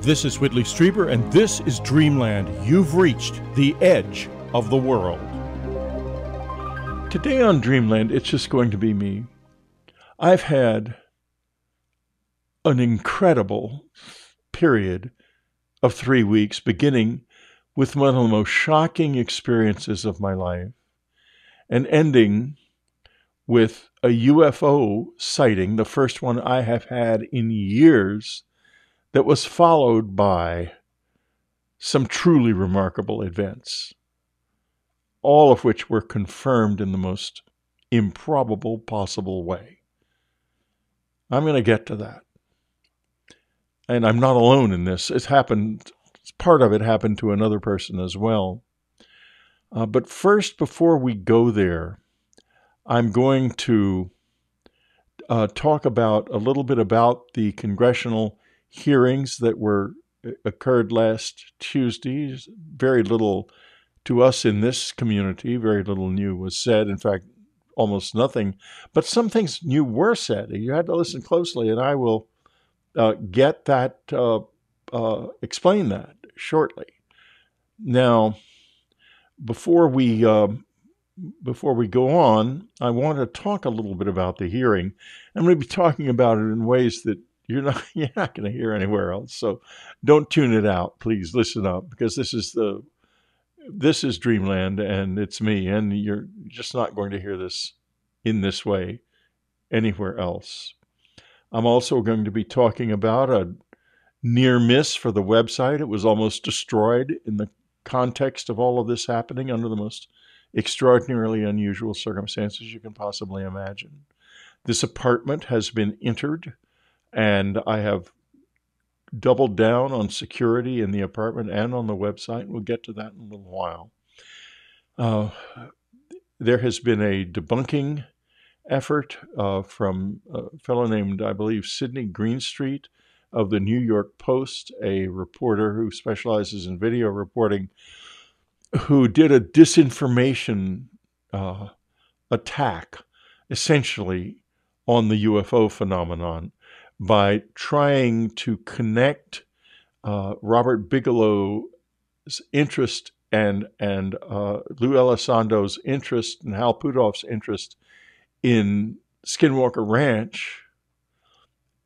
This is Whitley Strieber, and this is Dreamland. You've reached the edge of the world. Today on Dreamland, it's just going to be me. I've had an incredible period of 3 weeks, beginning with one of the most shocking experiences of my life and ending with a UFO sighting, the first one I have had in years, that was followed by some truly remarkable events, all of which were confirmed in the most improbable possible way. I'm going to get to that. And I'm not alone in this. It's happened, part of it happened to another person as well. But first, before we go there, I'm going to talk about a little bit about the congressional hearings that occurred last Tuesday. Very little to us in this community, very little new was said. In fact, almost nothing. But some things new were said. You had to listen closely, and I will explain that shortly. Now, before we go on, I want to talk a little bit about the hearing. I'm going to be talking about it in ways that you're not going to hear anywhere else. So don't tune it out. Please listen up, because this is Dreamland, and it's me, and you're just not going to hear this in this way anywhere else. I'm also going to be talking about a near miss for the website. It was almost destroyed in the context of all of this happening under the most extraordinarily unusual circumstances you can possibly imagine. This apartment has been entered, and I have doubled down on security in the apartment and on the website. We'll get to that in a little while. There has been a debunking effort from a fellow named, I believe, Sidney Greenstreet of the New York Post, a reporter who specializes in video reporting, who did a disinformation attack, essentially, on the UFO phenomenon by trying to connect Robert Bigelow's interest and Lou Elizondo's interest and Hal Puthoff's interest in Skinwalker Ranch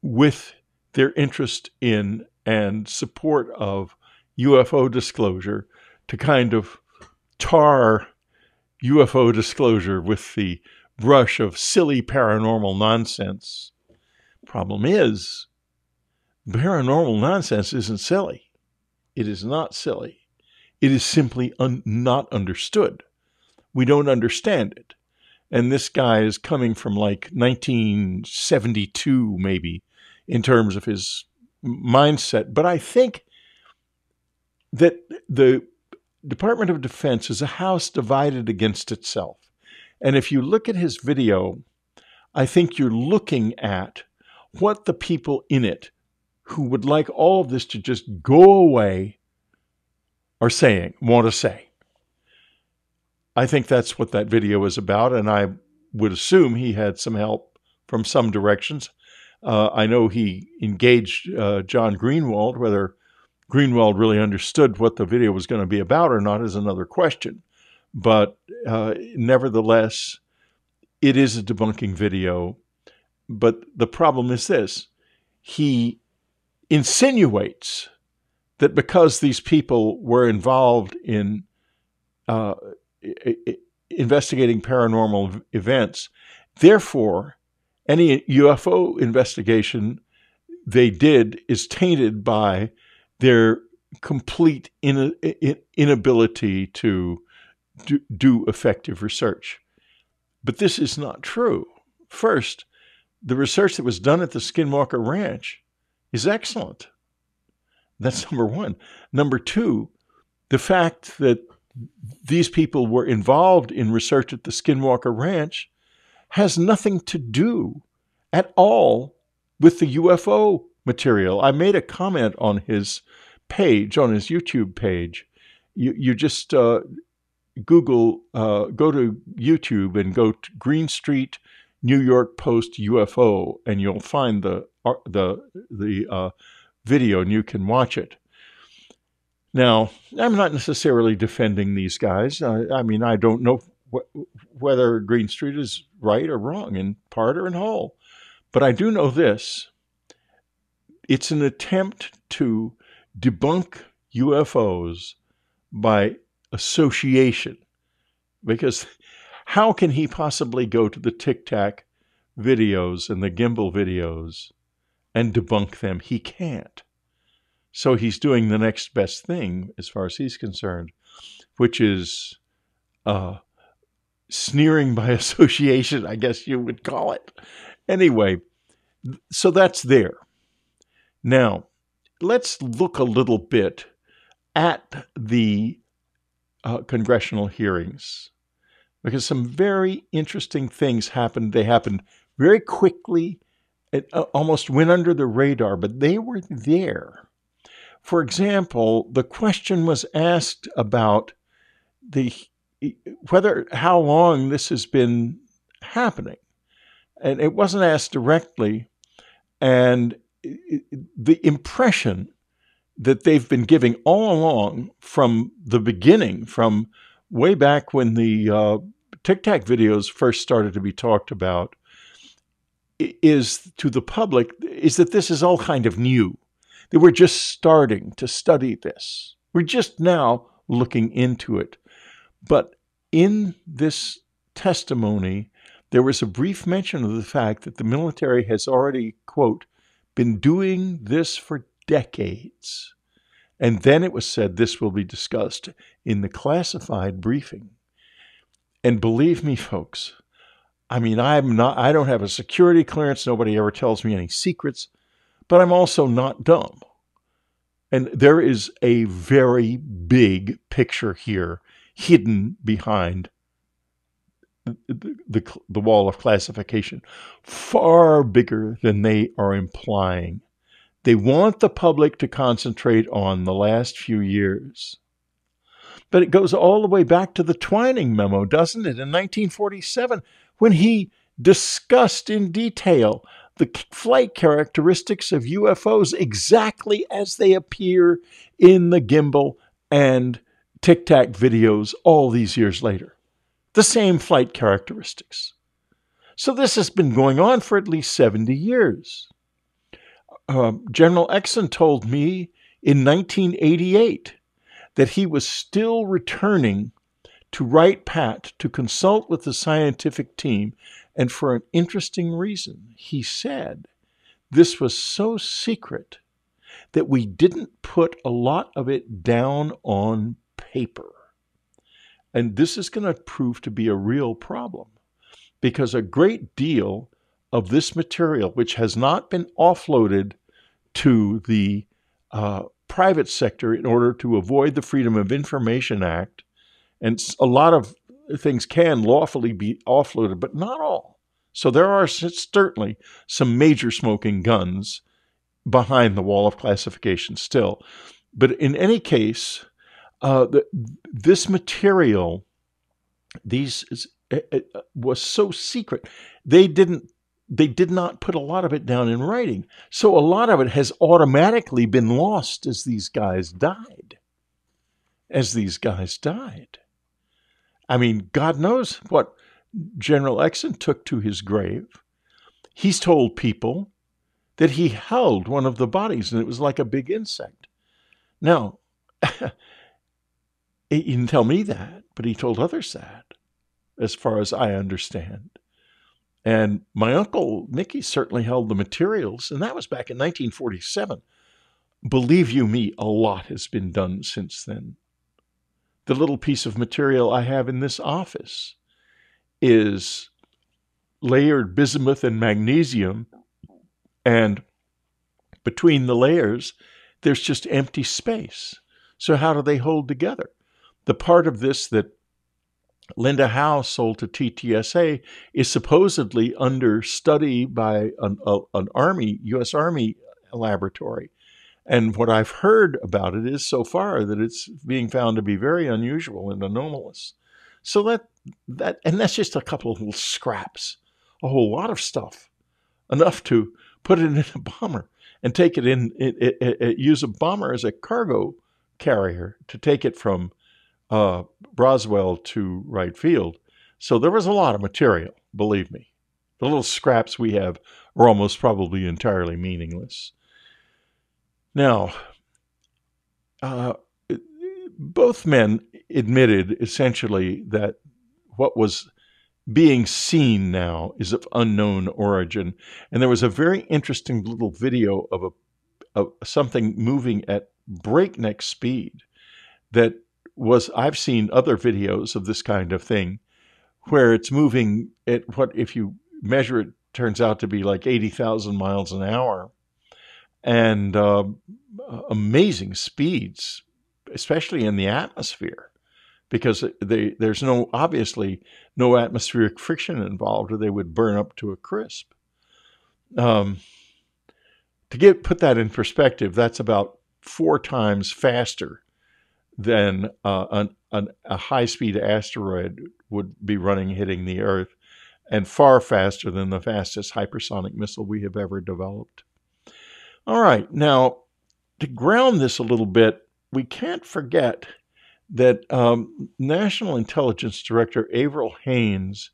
with their interest in and support of UFO disclosure, to kind of tar UFO disclosure with the brush of silly paranormal nonsense. Problem is, paranormal nonsense isn't silly. It is not silly. It is simply not understood. We don't understand it. And this guy is coming from like 1972, maybe, in terms of his mindset. But I think that the Department of Defense is a house divided against itself. And if you look at his video, I think you're looking at what the people in it who would like all of this to just go away are saying, want to say. I think that's what that video is about, and I would assume he had some help from some directions. I know he engaged John Greenwald. Whether Greenwald really understood what the video was going to be about or not is another question. But nevertheless, it is a debunking video. But the problem is this. He insinuates that because these people were involved in investigating paranormal events, therefore, any UFO investigation they did is tainted by their complete inability to do effective research. But this is not true. First, the research that was done at the Skinwalker Ranch is excellent. That's number one. Number two, the fact that these people were involved in research at the Skinwalker Ranch has nothing to do at all with the UFO material. I made a comment on his page, on his YouTube page. You just Google, go to YouTube and go to Greenstreet, New York Post UFO, and you'll find the video, and you can watch it. Now, I'm not necessarily defending these guys. I mean, I don't know whether Greenstreet is right or wrong, in part or in whole. But I do know this. It's an attempt to debunk UFOs by association. Because how can he possibly go to the Tic Tac videos and the Gimbal videos and debunk them? He can't. So he's doing the next best thing, as far as he's concerned, which is sneering by association, I guess you would call it. Anyway, so that's there. Now, let's look a little bit at the congressional hearings, because some very interesting things happened. They happened very quickly. It almost went under the radar, but they were there. For example, the question was asked about how long this has been happening. And it wasn't asked directly. And the impression that they've been giving all along from the beginning, from way back when the Tic Tac videos first started to be talked about, is to the public, is that this is all kind of new. That we're just starting to study this. We're just now looking into it. But in this testimony, there was a brief mention of the fact that the military has already, quote, been doing this for decades. And then it was said this will be discussed in the classified briefing. And believe me, folks, I mean, I don't have a security clearance. Nobody ever tells me any secrets, but I'm also not dumb. And there is a very big picture here hidden behind the wall of classification, far bigger than they are implying. They want the public to concentrate on the last few years. But it goes all the way back to the Twining memo, doesn't it, in 1947, when he discussed in detail the flight characteristics of UFOs exactly as they appear in the Gimbal and Tic Tac videos all these years later. The same flight characteristics. So this has been going on for at least 70 years. General Exon told me in 1988 that he was still returning to Wright Pat to consult with the scientific team, and for an interesting reason. He said this was so secret that we didn't put a lot of it down on paper. And this is going to prove to be a real problem, because a great deal of this material, which has not been offloaded to the private sector in order to avoid the Freedom of Information Act, and a lot of things can lawfully be offloaded, but not all. So there are certainly some major smoking guns behind the wall of classification still. But in any case, this material, it was so secret. They did not put a lot of it down in writing. So a lot of it has automatically been lost as these guys died. I mean, God knows what General Exon took to his grave. He's told people that he held one of the bodies and it was like a big insect. Now, he didn't tell me that, but he told others that, as far as I understand. And my uncle Mickey certainly held the materials, and that was back in 1947. Believe you me, a lot has been done since then. The little piece of material I have in this office is layered bismuth and magnesium, and between the layers, there's just empty space. So how do they hold together? The part of this that Linda Howe sold to TTSA is supposedly under study by an Army, U.S. Army laboratory. And what I've heard about it is so far that it's being found to be very unusual and anomalous. So that's just a couple of little scraps, a whole lot of stuff, enough to put it in a bomber. and take it in, use a bomber as a cargo carrier to take it from Roswell to Wright Field. So there was a lot of material, believe me. The little scraps we have are almost probably entirely meaningless. Now, both men admitted essentially that what was being seen now is of unknown origin. And there was a very interesting little video of something moving at breakneck speed that was, I've seen other videos of this kind of thing where it's moving at what, if you measure it, turns out to be like 80,000 miles an hour. And amazing speeds, especially in the atmosphere, because there's obviously no atmospheric friction involved, or they would burn up to a crisp. To put that in perspective, that's about 4 times faster than a high-speed asteroid would be hitting the Earth, and far faster than the fastest hypersonic missile we have ever developed. All right, now, to ground this a little bit, we can't forget that National Intelligence Director Avril Haines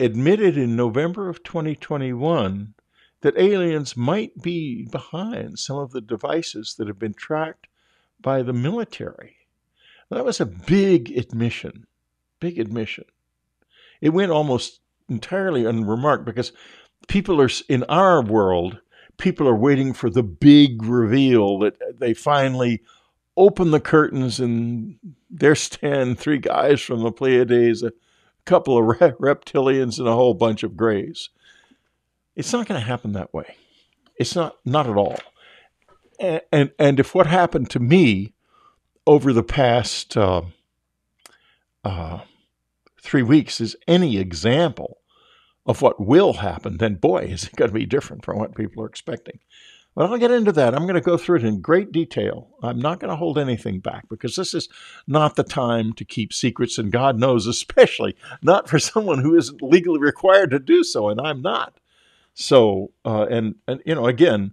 admitted in November of 2021 that aliens might be behind some of the devices that have been tracked by the military. That was a big admission, big admission. It went almost entirely unremarked because people are, in our world, people are waiting for the big reveal that they finally open the curtains and there stand 3 guys from the Pleiades, a couple of reptilians, and a whole bunch of grays. It's not going to happen that way. It's not at all. And if what happened to me over the past 3 weeks is any example of what will happen, then boy, is it going to be different from what people are expecting. But I'll get into that. I'm going to go through it in great detail. I'm not going to hold anything back because this is not the time to keep secrets, and God knows, especially not for someone who isn't legally required to do so, and I'm not. So, and you know, again,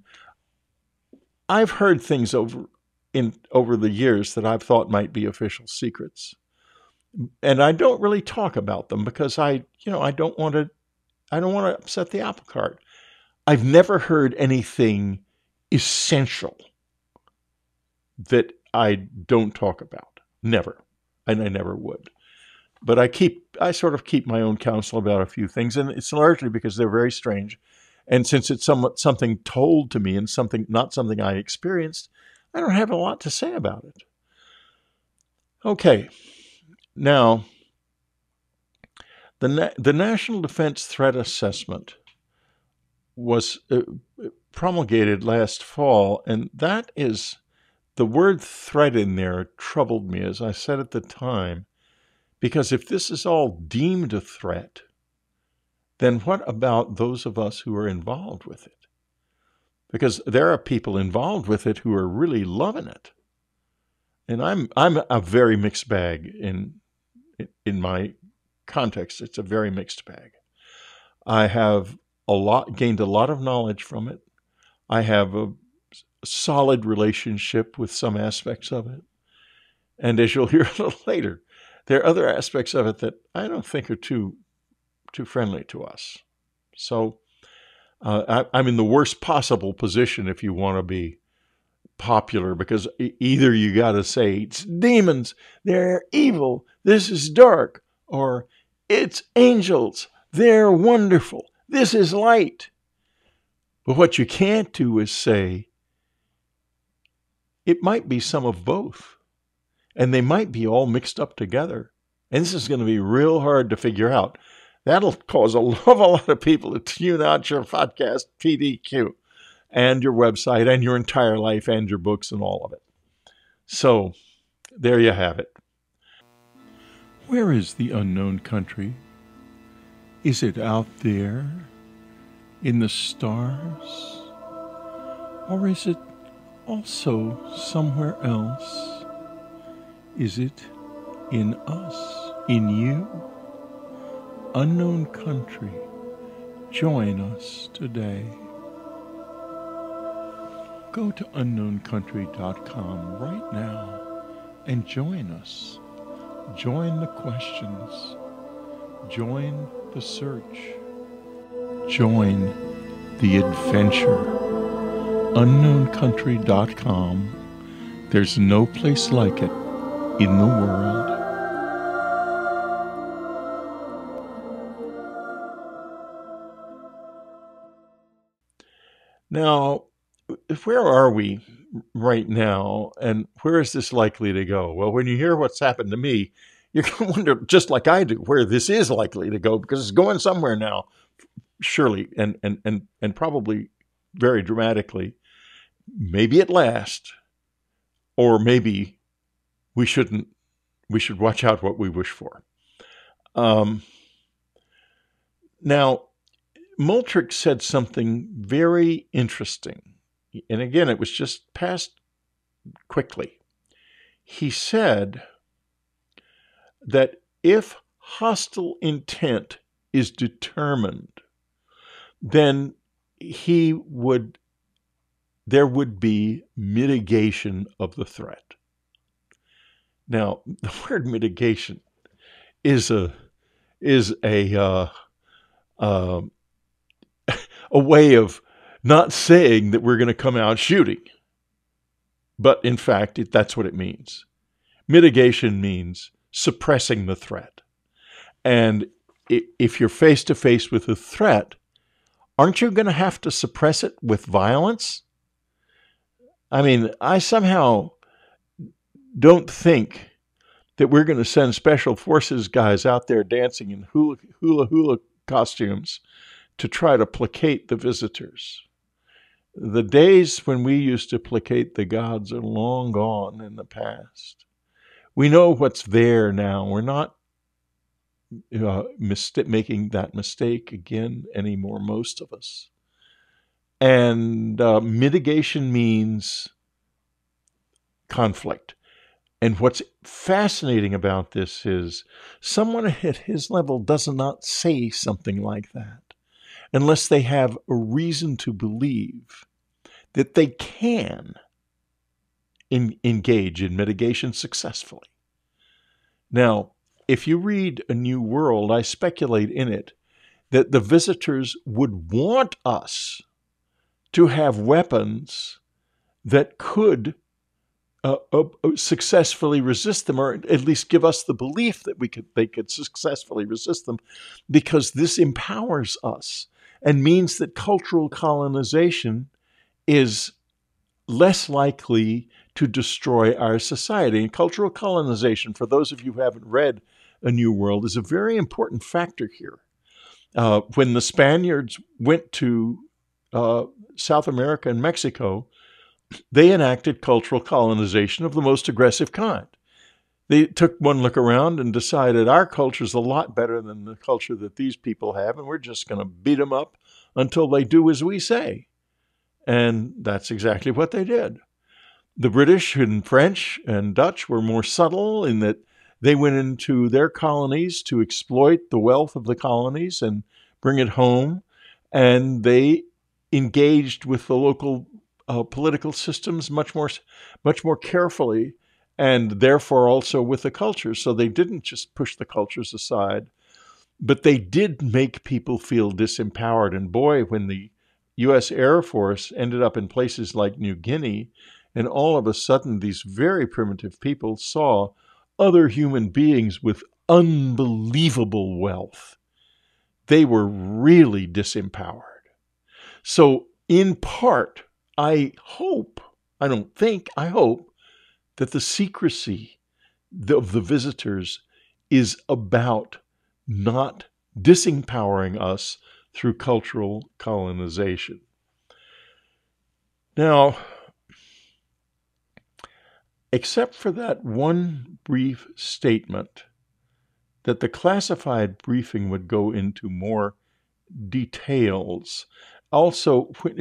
I've heard things over the years that I've thought might be official secrets, and I don't really talk about them because I don't want to. I don't want to upset the apple cart. I've never heard anything essential that I don't talk about. Never. And I never would. But I sort of keep my own counsel about a few things. And it's largely because they're very strange. And since it's something told to me and not something I experienced, I don't have a lot to say about it. Okay. Now, the National Defense Threat Assessment was promulgated last fall, and that is, the word threat in there troubled me, as I said at the time, because if this is all deemed a threat, then what about those of us who are involved with it? Because there are people involved with it who are really loving it. And I'm a very mixed bag in my context. It's a very mixed bag. I have gained a lot of knowledge from it. I have a solid relationship with some aspects of it. And as you'll hear a little later, there are other aspects of it that I don't think are too friendly to us. So I'm in the worst possible position if you want to be popular, because either you got to say, it's demons, they're evil, this is dark, or it's angels, they're wonderful, this is light. But what you can't do is say, it might be some of both, and they might be all mixed up together. And this is going to be real hard to figure out. That'll cause a lot of people to tune out your podcast, PDQ, and your website, and your entire life, and your books, and all of it. So, there you have it. Where is the unknown country? Is it out there, in the stars? Or is it also somewhere else? Is it in us, in you? Unknown country, join us today. Go to unknowncountry.com right now and join us. Join the questions. Join the search. Join the adventure. Unknowncountry.com. There's no place like it in the world. Now, where are we right now, and where is this likely to go? Well, when you hear what's happened to me, you're going to wonder, just like I do, where this is likely to go, because it's going somewhere now, surely, and probably very dramatically. Maybe at last, or maybe we shouldn't. We should watch out what we wish for. Now, Moultrie said something very interesting. And again, it was just passed quickly. He said that if hostile intent is determined, then there would be mitigation of the threat. Now, the word mitigation is a way of not saying that we're going to come out shooting. But in fact, that's what it means. Mitigation means suppressing the threat. And if you're face to face with a threat, aren't you going to have to suppress it with violence? I mean, I somehow don't think that we're going to send special forces guys out there dancing in hula hula costumes to try to placate the visitors. The days when we used to placate the gods are long gone in the past. We know what's there now. We're not making that mistake again anymore, most of us. And mitigation means conflict. And what's fascinating about this is someone at his level does not say something like that unless they have a reason to believe that they can engage in mitigation successfully. Now, if you read A New World, I speculate in it that the visitors would want us to have weapons that could successfully resist them, or at least give us the belief that they could successfully resist them, because this empowers us and means that cultural colonization is less likely to destroy our society. And cultural colonization, for those of you who haven't read A New World, is a very important factor here. When the Spaniards went to South America and Mexico, they enacted cultural colonization of the most aggressive kind. They took one look around and decided our culture's a lot better than the culture that these people have, and we're just going to beat them up until they do as we say. And that's exactly what they did. The British and French and Dutch were more subtle in that they went into their colonies to exploit the wealth of the colonies and bring it home, and they engaged with the local political systems much more carefully, and therefore also with the cultures. So they didn't just push the cultures aside, but they did make people feel disempowered. And boy, when the U.S. Air Force ended up in places like New Guinea, and all of a sudden these very primitive people saw other human beings with unbelievable wealth, they were really disempowered. So in part, I hope that the secrecy of the visitors is about not disempowering us through cultural colonization. Now, except for that one brief statement that the classified briefing would go into more details, also, with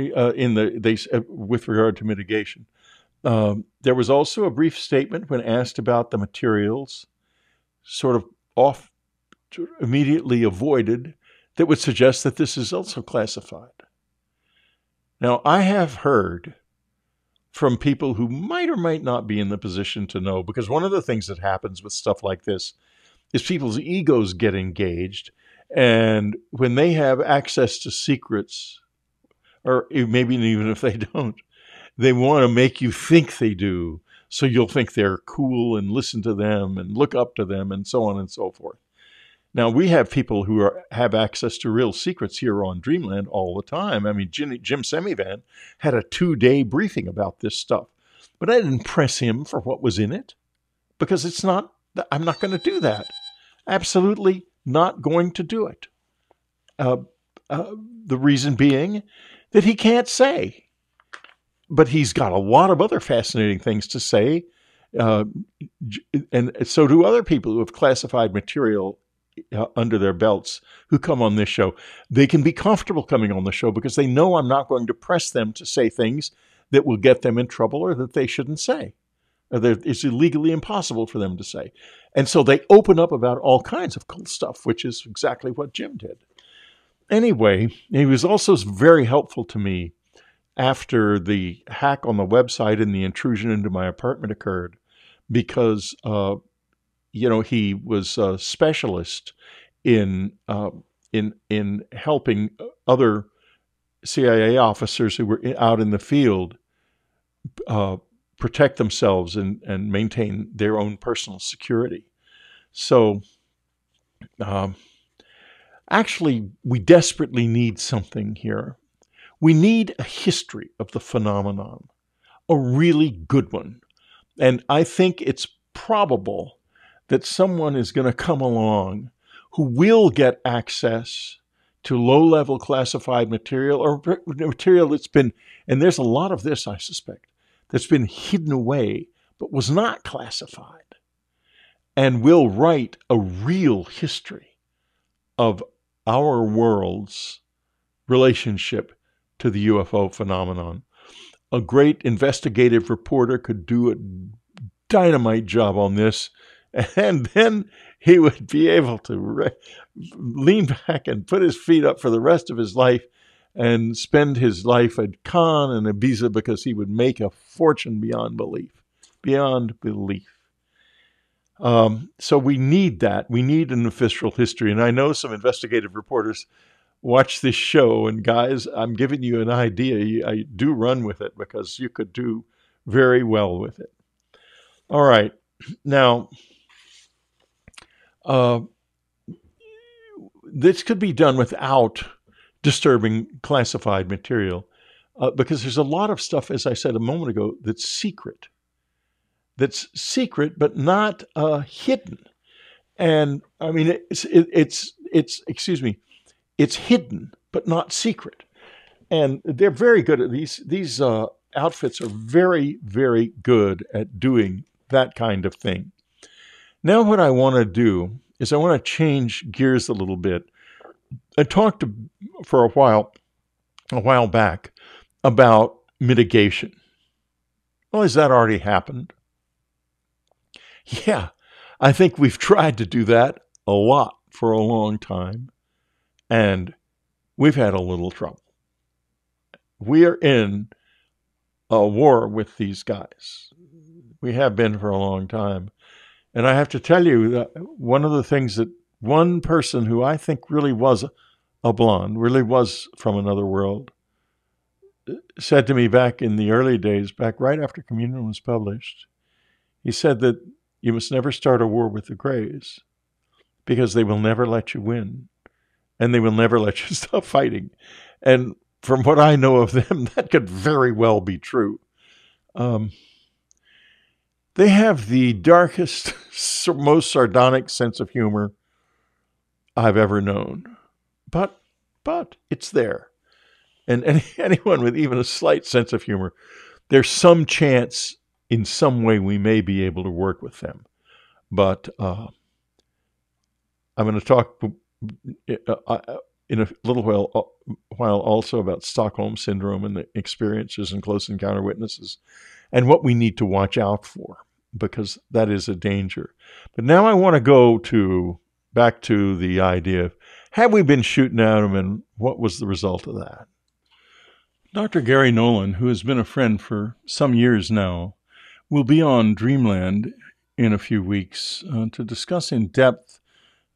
regard to mitigation, there was also a brief statement when asked about the materials, immediately avoided, that would suggest that this is also classified. Now, I have heard from people who might or might not be in the position to know, because one of the things that happens with stuff like this is people's egos get engaged, and when they have access to secrets, or maybe even if they don't, they want to make you think they do, so you'll think they're cool and listen to them and look up to them and so on and so forth. Now, we have people who have access to real secrets here on Dreamland all the time. I mean, Jim Semivan had a 2-day briefing about this stuff, but I didn't press him for what was in it, because it's not, I'm not going to do that. Absolutely not going to do it. The reason being that he can't say, but he's got a lot of other fascinating things to say, and so do other people who have classified material under their belts who come on this show. They can be comfortable coming on the show because they know I'm not going to press them to say things that will get them in trouble or that they shouldn't say, or that it's illegally impossible for them to say. And so they open up about all kinds of cool stuff, which is exactly what Jim did. Anyway, he was also very helpful to me after the hack on the website and the intrusion into my apartment occurred, because you know, he was a specialist in helping other CIA officers who were out in the field protect themselves and maintain their own personal security. So actually, we desperately need something here. We need a history of the phenomenon, a really good one. And I think it's probable that someone is going to come along who will get access to low-level classified material, or material that's been, and there's a lot of this, I suspect, that's been hidden away but was not classified, and will write a real history of our world's relationship to the UFO phenomenon. A great investigative reporter could do a dynamite job on this, and then he would be able to lean back and put his feet up for the rest of his life and spend his life at Cannes and Ibiza, because he would make a fortune beyond belief, beyond belief. So we need that. We need an official history. And I know some investigative reporters watch this show, and guys, I'm giving you an idea. I do run with it, because you could do very well with it. All right. Now, this could be done without disturbing classified material, because there's a lot of stuff, as I said a moment ago, that's secret, but not hidden. And I mean, it's hidden, but not secret. And they're very good at these outfits are very, very good at doing that kind of thing. Now, what I want to do is I want to change gears a little bit. I talked for a while back about mitigation. Well, has that already happened? Yeah, I think we've tried to do that a lot for a long time, and we've had a little trouble. We are in a war with these guys. We have been for a long time. And I have to tell you that one of the things that one person who I think really was a blonde, really was from another world, said to me back in the early days, back right after Communion was published, he said that you must never start a war with the Greys, because they will never let you win, and they will never let you stop fighting. And from what I know of them, that could very well be true. They have the darkest, most sardonic sense of humor I've ever known. But it's there. And anyone with even a slight sense of humor, there's some chance in some way we may be able to work with them. But I'm going to talk in a little while also about Stockholm Syndrome and the experiences and close encounter witnesses, and what we need to watch out for, because that is a danger. But now I want to go back to the idea of, have we been shooting at them, and what was the result of that? Dr. Gary Nolan, who has been a friend for some years now, will be on Dreamland in a few weeks to discuss in depth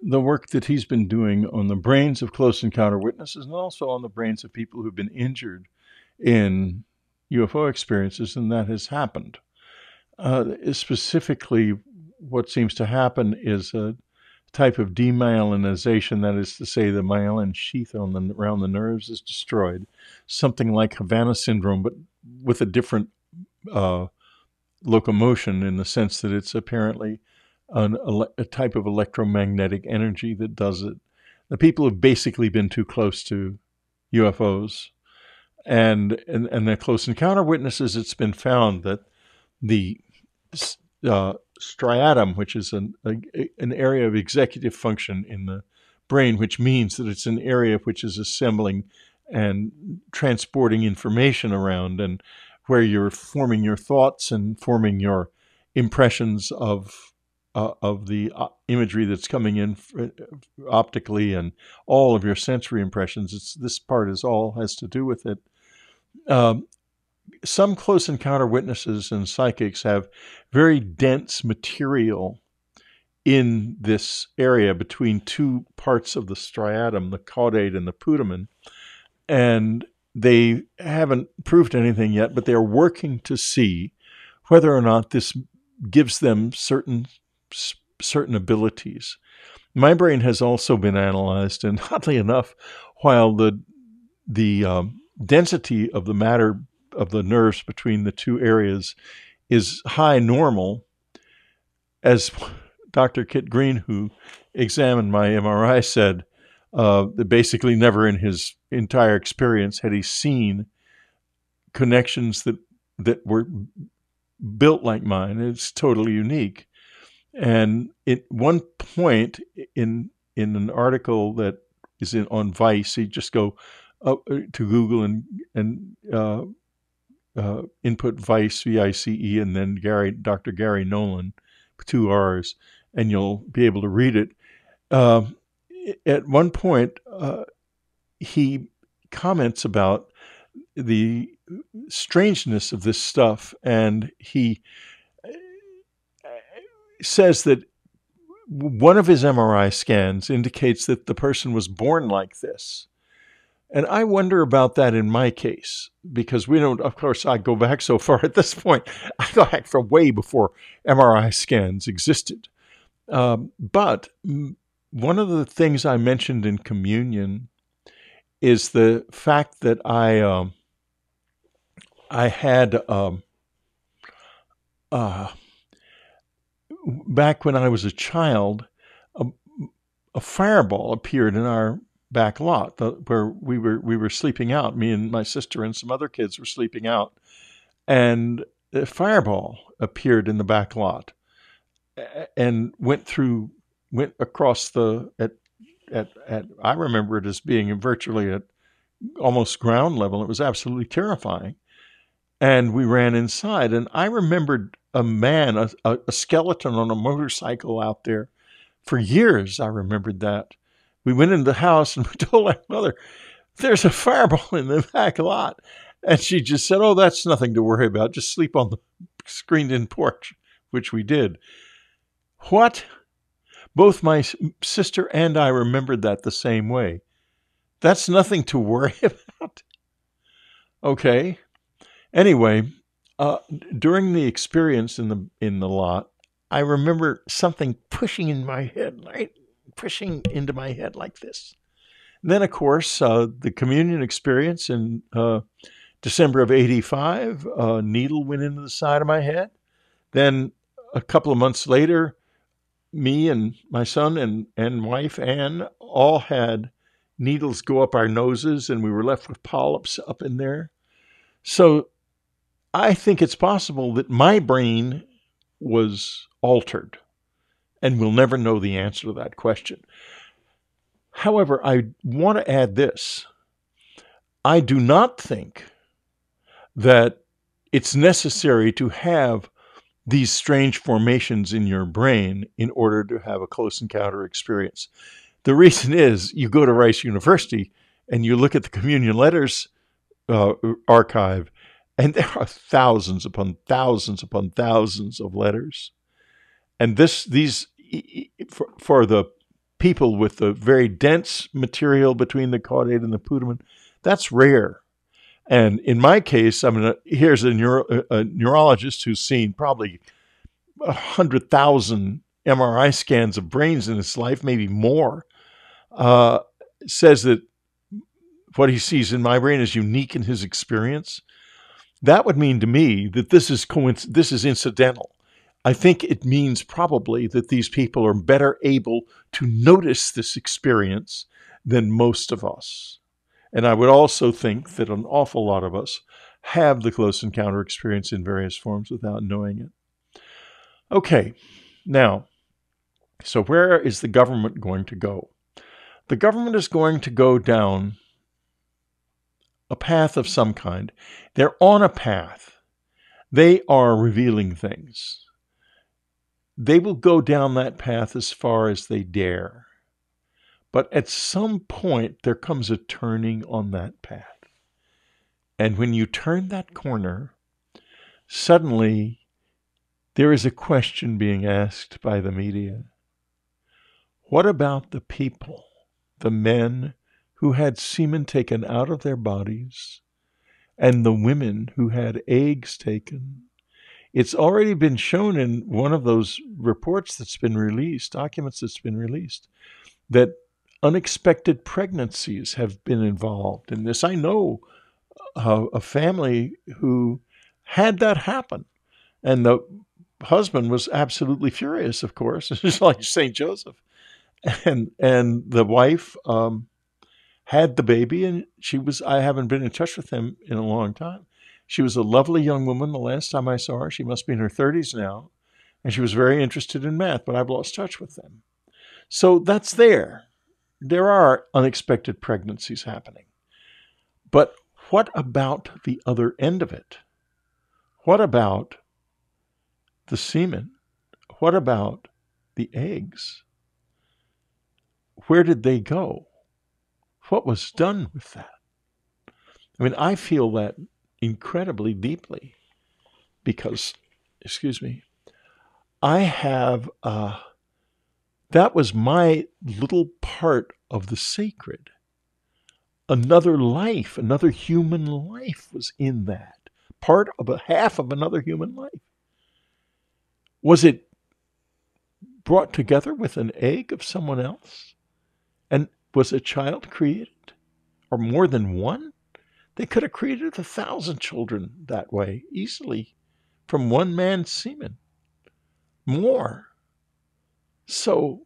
the work that he's been doing on the brains of close encounter witnesses and also on the brains of people who've been injured in UFO experiences, and that has happened. Specifically, what seems to happen is a type of demyelinization, that is to say the myelin sheath around the nerves is destroyed, something like Havana syndrome, but with a different locomotion in the sense that it's apparently a type of electromagnetic energy that does it. The people have basically been too close to UFOs. And the close encounter witnesses, it's been found that the striatum, which is an area of executive function in the brain, which means that it's an area which is assembling and transporting information around and where you're forming your thoughts and forming your impressions of the imagery that's coming in optically and all of your sensory impressions. This part has to do with it. Some close encounter witnesses and psychics have very dense material in this area between two parts of the striatum, the caudate and the putamen, and they haven't proved anything yet, but they're working to see whether or not this gives them certain abilities. My brain has also been analyzed, and oddly enough, while the density of the matter of the nerves between the two areas is high normal, as Dr. Kit Green, who examined my MRI, said, that basically never in his entire experience had he seen connections that were built like mine. It's totally unique. And at one point in an article that is on Vice, you just go up to Google and input Vice, V-I-C-E, and then Dr. Gary Nolan, 2 R's, and you'll be able to read it. At one point, he comments about the strangeness of this stuff, and he says that one of his MRI scans indicates that the person was born like this. And I wonder about that in my case, because we don't, of course, I go back so far at this point. I go back from way before MRI scans existed. But one of the things I mentioned in Communion is the fact that I had back when I was a child, a fireball appeared in our back lot where we were sleeping out. Me and my sister and some other kids were sleeping out, and a fireball appeared in the back lot and went across the at I remember it as being virtually at almost ground level. It was absolutely terrifying, and we ran inside. And I remembered a man, a skeleton on a motorcycle out there. For years, I remembered that. We went into the house and we told my mother, there's a fireball in the back lot. And she just said, oh, that's nothing to worry about. Just sleep on the screened-in porch, which we did. What? Both my sister and I remembered that the same way. That's nothing to worry about. Okay. Anyway, during the experience in the lot, I remember something pushing into my head like this. And then, of course, the Communion experience in December of 85, a needle went into the side of my head. Then a couple of months later, me and my son and wife, Anne, all had needles go up our noses, and we were left with polyps up in there. So I think it's possible that my brain was altered, and we'll never know the answer to that question. However, I want to add this. I do not think that it's necessary to have these strange formations in your brain in order to have a close encounter experience. The reason is you go to Rice University and you look at the Communion Letters, archive, and there are thousands upon thousands of letters. And these, for the people with the very dense material between the caudate and the putamen, that's rare. And in my case, I mean, here's a neurologist who's seen probably 100,000 MRI scans of brains in his life, maybe more, says that what he sees in my brain is unique in his experience. That would mean to me that this is incidental. I think it means probably that these people are better able to notice this experience than most of us. And I would also think that an awful lot of us have the close encounter experience in various forms without knowing it. Okay, now, so where is the government going to go? The government is going to go down a path of some kind. They're on a path. They are revealing things. They will go down that path as far as they dare. But at some point, there comes a turning on that path. And when you turn that corner, suddenly there is a question being asked by the media. What about the people, the men who had semen taken out of their bodies, and the women who had eggs taken? It's already been shown in one of those reports that's been released, documents that's been released, that unexpected pregnancies have been involved in this. I know a family who had that happen, and the husband was absolutely furious, of course, just like St. Joseph. And the wife had the baby, and she was, I haven't been in touch with him in a long time. She was a lovely young woman. The last time I saw her, she must be in her 30s now, and she was very interested in math, but I've lost touch with them. So that's there. There are unexpected pregnancies happening. But what about the other end of it? What about the semen? What about the eggs? Where did they go? What was done with that? I mean, I feel that incredibly deeply because, excuse me, I have... that was my little part of the sacred. Another life, another human life was in that. Part of a half of another human life. Was it brought together with an egg of someone else? And was a child created? Or more than one? They could have created 1,000 children that way, easily, from one man's semen. More. So,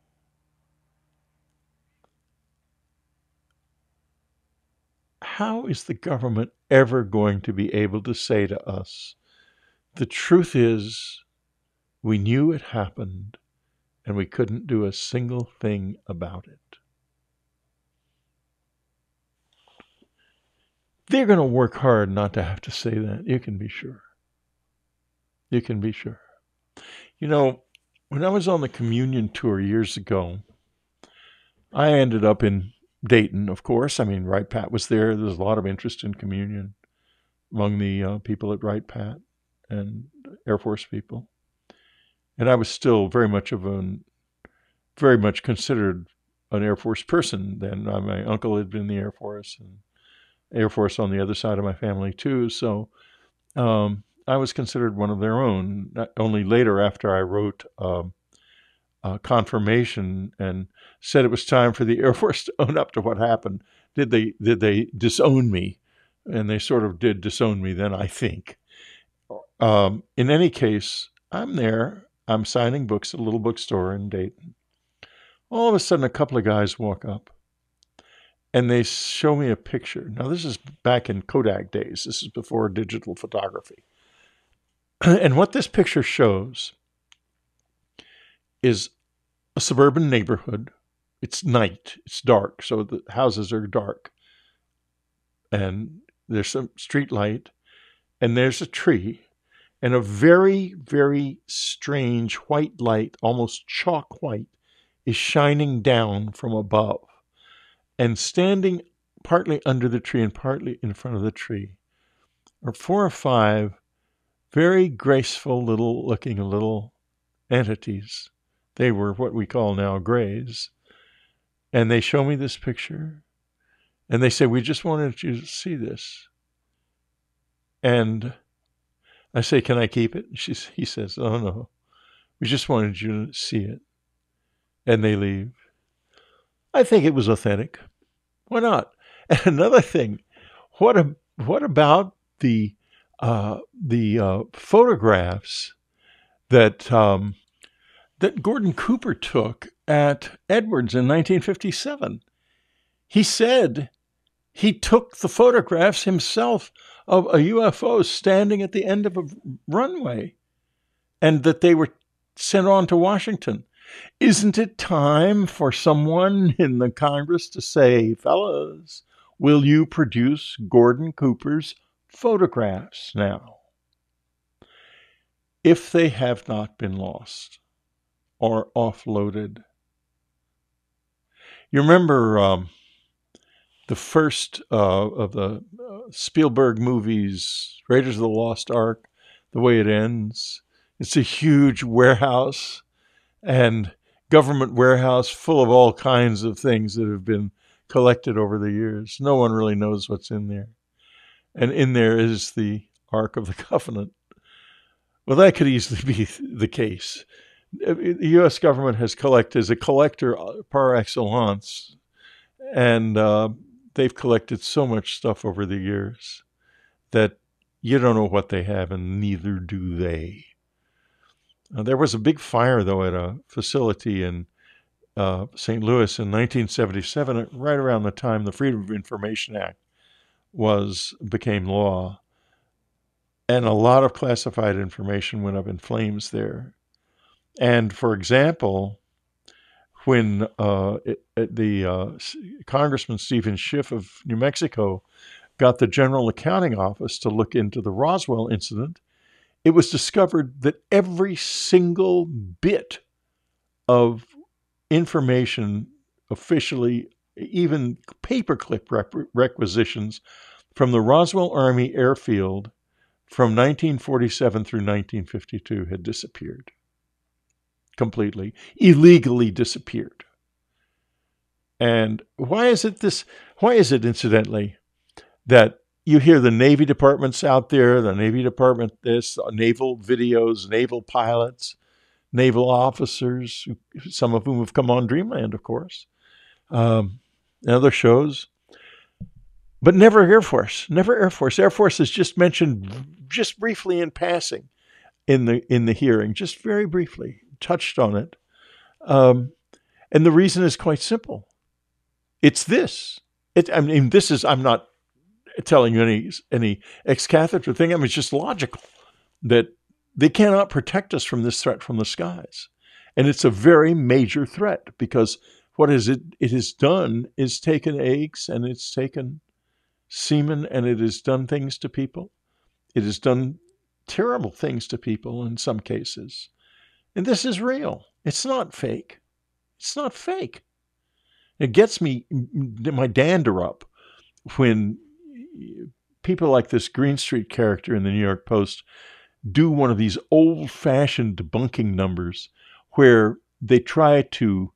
how is the government ever going to be able to say to us, the truth is, we knew it happened, and we couldn't do a single thing about it? They're going to work hard not to have to say that. You can be sure. You can be sure. You know, when I was on the Communion tour years ago, I ended up in Dayton, of course. I mean, Wright Pat was there. There's a lot of interest in Communion among the people at Wright Pat and Air Force people. And I was still very much considered an Air Force person then. My uncle had been in the Air Force, and Air Force on the other side of my family too. So, I was considered one of their own. Only later, after I wrote confirmation and said it was time for the Air Force to own up to what happened, did they disown me? And they sort of did disown me then, I think. In any case, I'm there. I'm signing books at a little bookstore in Dayton. All of a sudden, a couple of guys walk up, and they show me a picture. Now, this is back in Kodak days. This is before digital photography. And what this picture shows is a suburban neighborhood. It's night. It's dark. So the houses are dark. And there's some street light. And there's a tree. And a very, very strange white light, almost chalk white, is shining down from above. And standing partly under the tree and partly in front of the tree, are 4 or 5 very graceful little entities. They were what we call now grays. And they show me this picture and they say, "We just wanted you to see this." And I say, "Can I keep it?" He says, "Oh no, we just wanted you to see it." And they leave. I think it was authentic. Why not? And another thing, what about the photographs that Gordon Cooper took at Edwards in 1957? He said he took the photographs himself of a UFO standing at the end of a runway, and that they were sent on to Washington. Isn't it time for someone in the Congress to say, "Fellas, will you produce Gordon Cooper's photographs now?" If they have not been lost or offloaded. You remember the first of the Spielberg movies, Raiders of the Lost Ark, the way it ends. It's a huge warehouse, and government warehouse full of all kinds of things that have been collected over the years. No one really knows what's in there. And in there is the Ark of the Covenant. Well, that could easily be the case. The U.S. government is a collector par excellence, and they've collected so much stuff over the years that you don't know what they have, and neither do they. There was a big fire, though, at a facility in St. Louis in 1977, right around the time the Freedom of Information Act became law, and a lot of classified information went up in flames there. And for example, when Congressman Stephen Schiff of New Mexico got the General Accounting Office to look into the Roswell incident, it was discovered that every single bit of information officially, even paperclip requisitions from the Roswell Army Airfield from 1947 through 1952 had disappeared. Completely, illegally disappeared. And why is it incidentally that you hear the Navy departments out there, the Navy Department this, naval videos, naval pilots, naval officers, some of whom have come on Dreamland, of course, and other shows, but never Air Force, never Air Force. Air Force is just mentioned just briefly in passing in the hearing, just very briefly touched on it. And the reason is quite simple. It's this. I'm not telling you any ex cathedra thing. I mean, it's just logical that they cannot protect us from this threat from the skies. And it's a very major threat, because what is it? It has done is taken eggs, and it's taken semen, and it has done things to people. It has done terrible things to people in some cases. And this is real. It's not fake. It's not fake. It gets my dander up when people like this Greenstreet character in the New York Post do one of these old-fashioned debunking numbers where they try to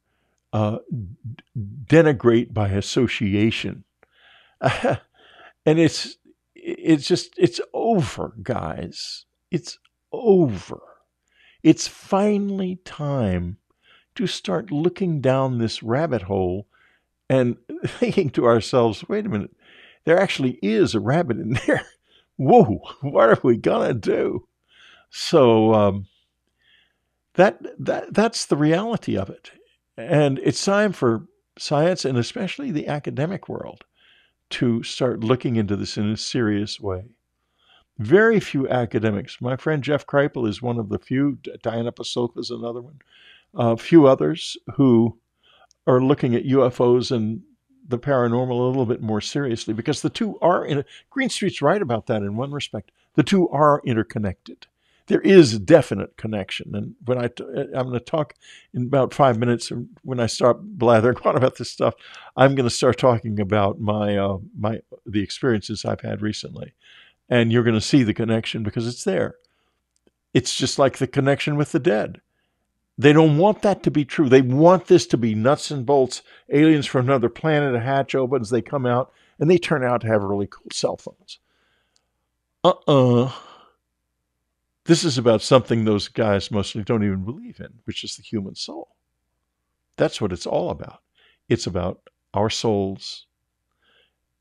denigrate by association. And it's over, guys. It's over. It's finally time to start looking down this rabbit hole and thinking to ourselves, wait a minute, there actually is a rabbit in there. Whoa, what are we gonna do? So that's the reality of it. And it's time for science, and especially the academic world, to start looking into this in a serious way. Very few academics. My friend Jeff Kripal is one of the few. Diana Pasolka is another one. A few others who are looking at UFOs and the paranormal a little bit more seriously, because the two are Greenstreet's right about that in one respect. The two are interconnected. there is a definite connection. And when I'm going to talk in about 5 minutes, when I start blathering on about this stuff, I'm going to start talking about my the experiences I've had recently. And you're going to see the connection because it's there. It's just like the connection with the dead. They don't want that to be true. They want this to be nuts and bolts, aliens from another planet, a hatch opens, they come out, and they turn out to have really cool cell phones. This is about something those guys mostly don't even believe in, which is the human soul. That's what it's all about. It's about our souls.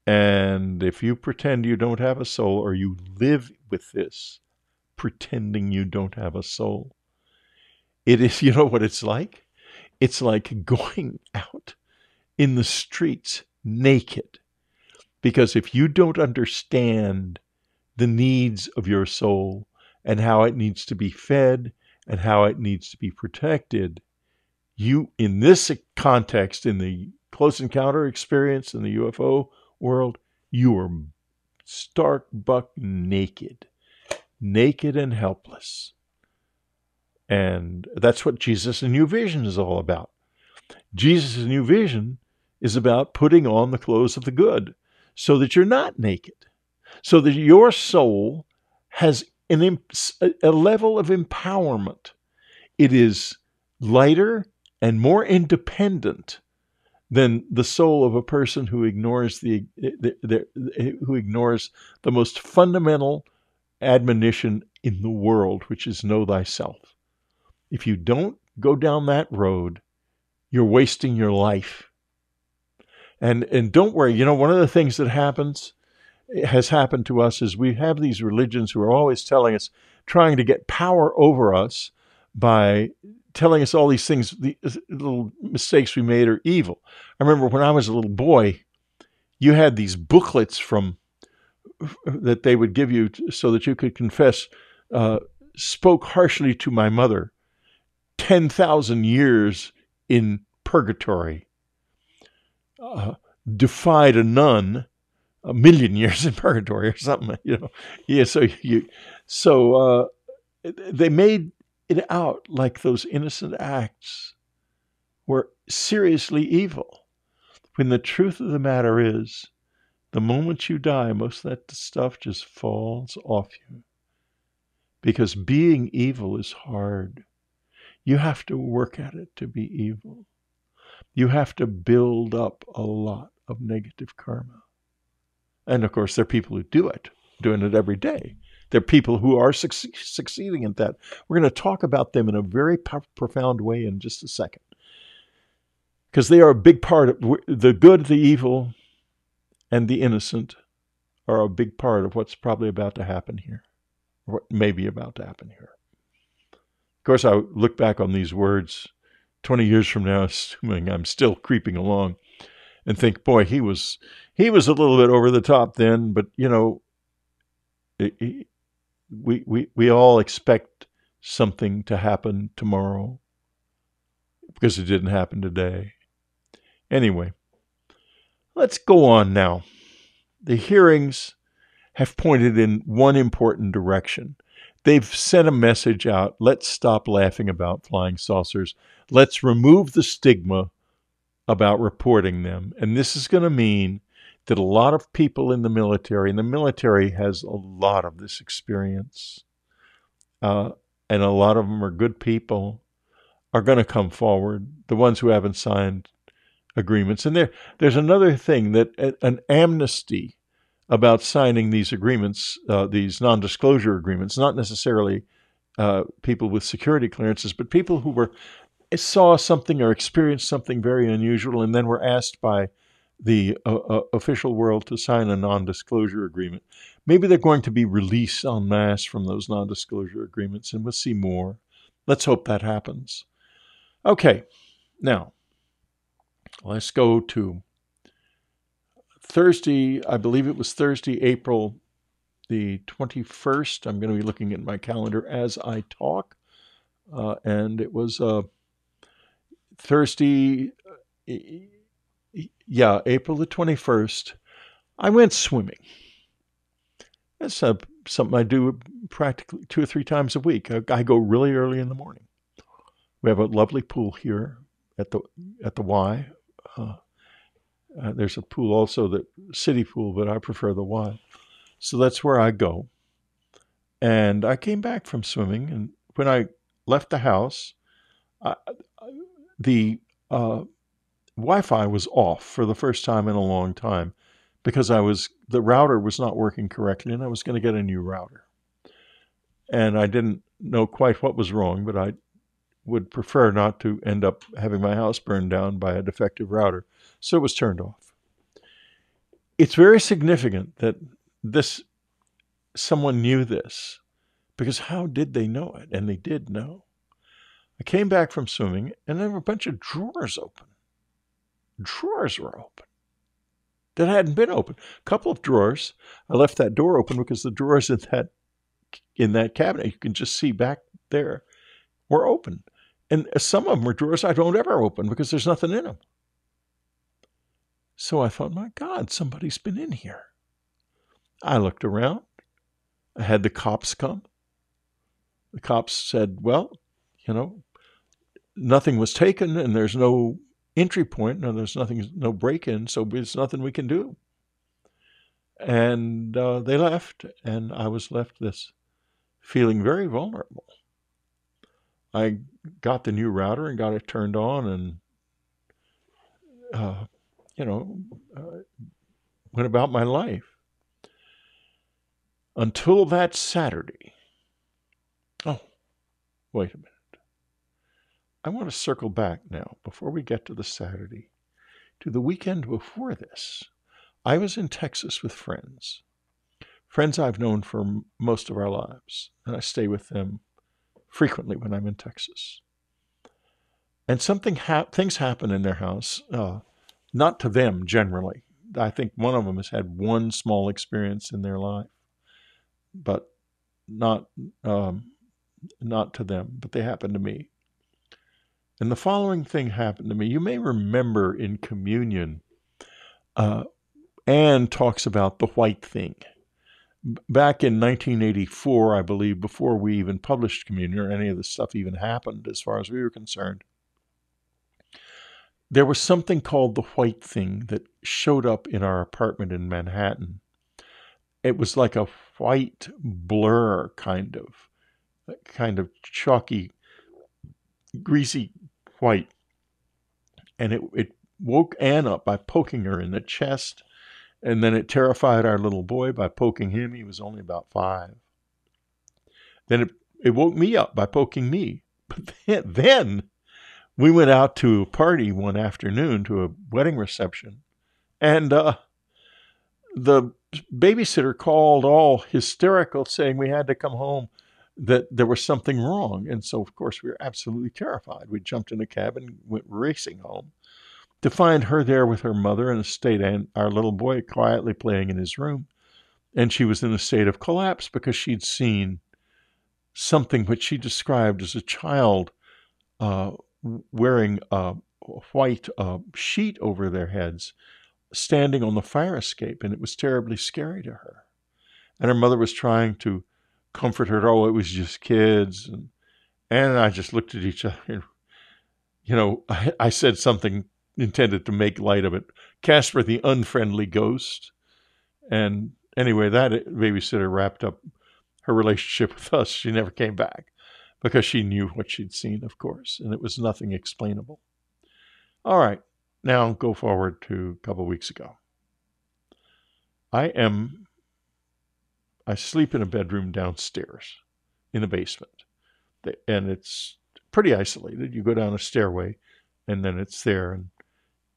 And if you pretend you don't have a soul, or you live with this, pretending you don't have a soul, it is, you know what it's like? It's like going out in the streets naked. Because if you don't understand the needs of your soul and how it needs to be fed and how it needs to be protected, you, in this context, in the close encounter experience in the UFO world, you are stark buck naked, naked and helpless. And that's what Jesus' new vision is all about. Jesus' new vision is about putting on the clothes of the good so that you're not naked, so that your soul has a level of empowerment. It is lighter and more independent than the soul of a person who ignores the most fundamental admonition in the world, which is know thyself. If you don't go down that road, you're wasting your life. And don't worry, you know, one of the things that has happened to us is we have these religions who are always telling us, trying to get power over us by telling us all these things, the little mistakes we made are evil. I remember when I was a little boy, you had these booklets that they would give you so that you could confess, spoke harshly to my mother, 10,000 years in purgatory, defied a nun, 1 million years in purgatory or something, you know. Yeah, so they made it out like those innocent acts were seriously evil, when the truth of the matter is, the moment you die, most of that stuff just falls off you. Because being evil is hard. You have to work at it to be evil. You have to build up a lot of negative karma. And of course, there are people who do it, doing it every day. There are people who are succeeding at that. We're going to talk about them in a very profound way in just a second. Because they are a big part of the good, the evil, and the innocent are a big part of what's probably about to happen here. What may be about to happen here. Of course, I look back on these words 20 years from now, assuming I'm still creeping along, and think, boy, he was a little bit over the top then, but, you know, we all expect something to happen tomorrow because it didn't happen today. Anyway, let's go on now. The hearings have pointed in one important direction. They've sent a message out. Let's stop laughing about flying saucers. Let's remove the stigma about reporting them. And this is going to mean that a lot of people in the military, has a lot of this experience, and a lot of them are good people, are going to come forward, the ones who haven't signed agreements. And there's another thing, that an amnesty about signing these agreements, these non-disclosure agreements, not necessarily people with security clearances, but people who saw something or experienced something very unusual and then were asked by the official world to sign a non-disclosure agreement. Maybe they're going to be released en masse from those non-disclosure agreements, and we'll see more. Let's hope that happens. Okay, now, let's go to Thursday, I believe it was Thursday, April the 21st. I'm going to be looking at my calendar as I talk. And it was Thursday, yeah, April the 21st. I went swimming. That's something I do practically 2 or 3 times a week. I go really early in the morning. We have a lovely pool here at the Y. There's a pool also, the city pool, but I prefer the Y. So that's where I go. And I came back from swimming, and when I left the house, the Wi-Fi was off for the first time in a long time because the router was not working correctly, and I was going to get a new router. And I didn't know quite what was wrong, but I would prefer not to end up having my house burned down by a defective router. So it was turned off. It's very significant that someone knew this, because how did they know it? And they did know. I came back from swimming, and there were a bunch of drawers open. Drawers were open that hadn't been open. A couple of drawers. I left that door open because the drawers in that cabinet, you can just see back there, were open. And some of them were drawers I don't ever open because there's nothing in them. So I thought, my God, somebody's been in here. I looked around. I had the cops come. The cops said, well, nothing was taken, and there's no entry point, and there's nothing, no break-in, so there's nothing we can do. And they left, and I was left feeling very vulnerable. I got the new router and got it turned on, and went about my life. Until that Saturday. Oh, wait a minute. I want to circle back now, before we get to the Saturday, to the weekend before this. I was in Texas with friends I've known for most of our lives, and I stay with them frequently when I'm in Texas. And things happen in their house, not to them generally. I think one of them has had one small experience in their life, but not to them, but they happened to me. And the following thing happened to me. You may remember in Communion, Anne talks about the white thing. Back in 1984, I believe, before we even published Communion or any of this stuff even happened as far as we were concerned, there was something called the white thing that showed up in our apartment in Manhattan. It was like a white blur, kind of chalky, greasy white, and it woke Anne up by poking her in the chest, and then it terrified our little boy by poking him. He was only about 5. Then it woke me up by poking me. But then we went out to a party one afternoon, to a wedding reception, and the babysitter called all hysterical, saying we had to come home, that there was something wrong. And so, of course, we were absolutely terrified. We jumped in a cab and went racing home to find her there with her mother in a state, and our little boy quietly playing in his room. And she was in a state of collapse because she'd seen something which she described as a child wearing a white sheet over their heads, standing on the fire escape, and it was terribly scary to her. And her mother was trying to comfort her. Oh, it was just kids. And Anne and I just looked at each other. I said something intended to make light of it. Casper the unfriendly ghost. And anyway, that babysitter wrapped up her relationship with us. She never came back because she knew what she'd seen, of course, and it was nothing explainable. All right, now go forward to a couple of weeks ago. I sleep in a bedroom downstairs in the basement, and it's pretty isolated. You go down a stairway, and then it's there, and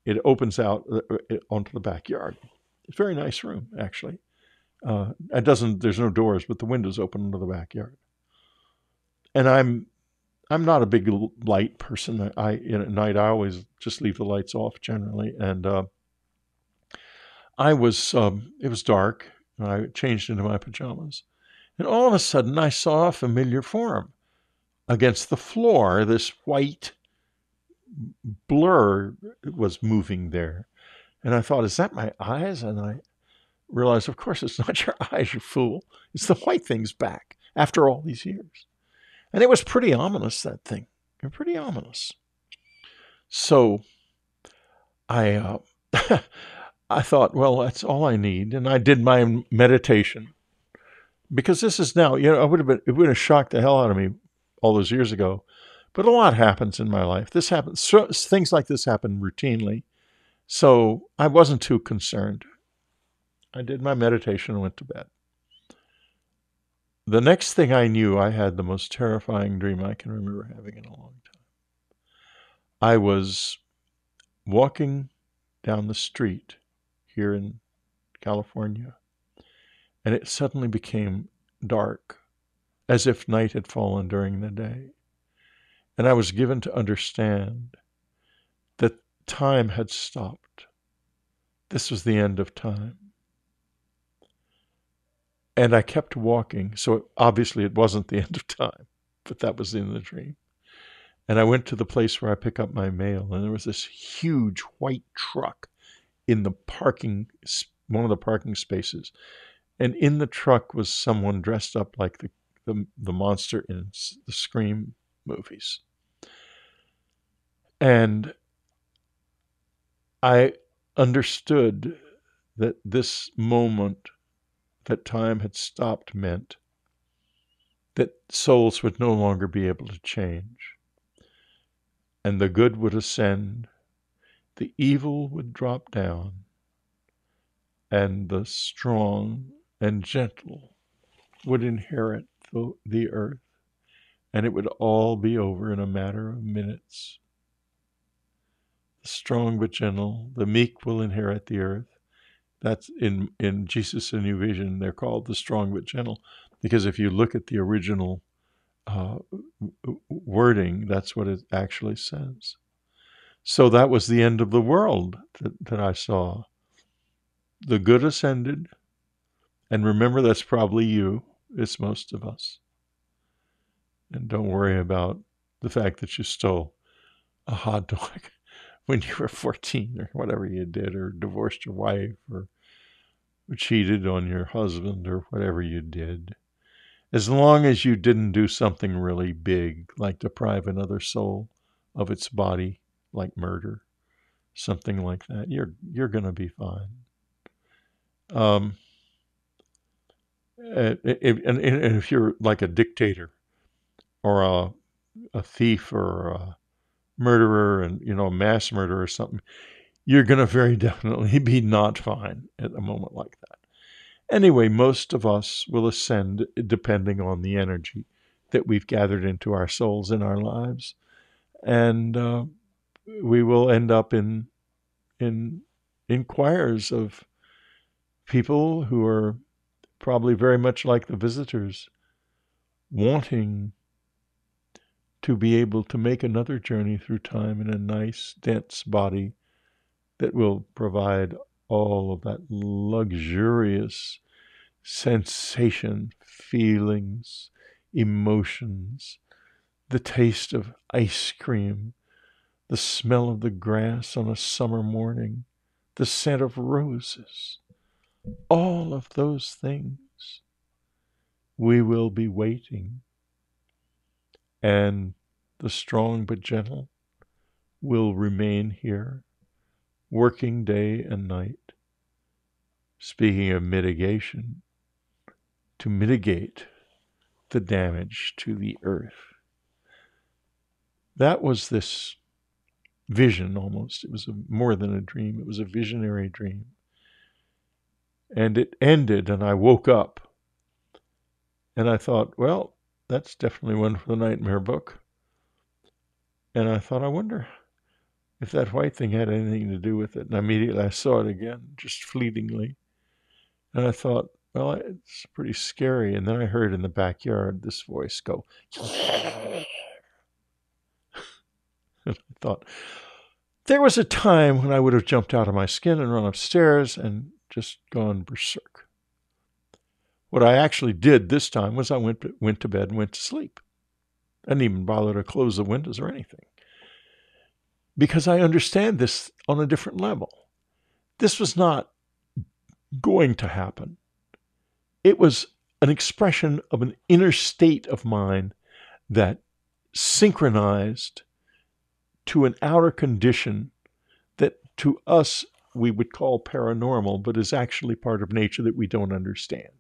it opens out onto the backyard. It's a very nice room, actually. There's no doors, but the windows open into the backyard. And I'm not a big light person. At night, I always just leave the lights off generally. And it was dark, and I changed into my pajamas. And all of a sudden, I saw a familiar form against the floor. This white blur was moving there. And I thought, is that my eyes? And I realized, of course, it's not your eyes, you fool. It's the white thing's back. after all these years. And it was pretty ominous, that thing. Pretty ominous. So I I thought, well, that's all I need. And I did my meditation, because this is now, you know, it would have shocked the hell out of me all those years ago. But a lot happens in my life. This happens. So things like this happen routinely. So I wasn't too concerned. I did my meditation and went to bed. The next thing I knew, I had the most terrifying dream I can remember having in a long time. I was walking down the street here in California, and it suddenly became dark, as if night had fallen during the day. And I was given to understand that time had stopped. This was the end of time. And I kept walking, so obviously it wasn't the end of time, but that was in the dream. And I went to the place where I pick up my mail, and there was this huge white truck in the parking, one of the parking spaces. And in the truck was someone dressed up like the monster in the Scream movies. And I understood that this moment that time had stopped meant that souls would no longer be able to change. And the good would ascend, the evil would drop down, and the strong and gentle would inherit the earth, and it would all be over in a matter of minutes. The strong but gentle, the meek will inherit the earth. That's in Jesus' new vision, they're called the strong but gentle, because if you look at the original wording, that's what it actually says. So that was the end of the world that I saw. The good ascended, and remember, that's probably you. It's most of us. And don't worry about the fact that you stole a hot dog when you were 14 or whatever you did, or divorced your wife, or cheated on your husband, or whatever you did. As long as you didn't do something really big, like deprive another soul of its body, like murder, something like that, you're going to be fine. And if you're like a dictator or a thief or a murderer, and you know, mass murder or something, you're going to very definitely be not fine at a moment like that. Anyway, most of us will ascend depending on the energy that we've gathered into our souls in our lives, and we will end up in choirs of people who are probably very much like the visitors, wanting to be able to make another journey through time in a nice, dense body that will provide all of that luxurious sensation, feelings, emotions, the taste of ice cream, the smell of the grass on a summer morning, the scent of roses, all of those things. We will be waiting, and the strong but gentle will remain here, working day and night. Speaking of mitigation, to mitigate the damage to the earth. That was this vision almost. It was more than a dream. It was a visionary dream. And it ended, and I woke up. And I thought, well, that's definitely one for the nightmare book. And I thought, I wonder if that white thing had anything to do with it. And immediately I saw it again, just fleetingly. And I thought, well, it's pretty scary. And then I heard in the backyard this voice go, and I thought, there was a time when I would have jumped out of my skin and run upstairs and just gone berserk. What I actually did this time was I went to bed and went to sleep. I didn't even bother to close the windows or anything, because I understand this on a different level. This was not going to happen. It was an expression of an inner state of mind that synchronized to an outer condition that to us we would call paranormal, but is actually part of nature that we don't understand,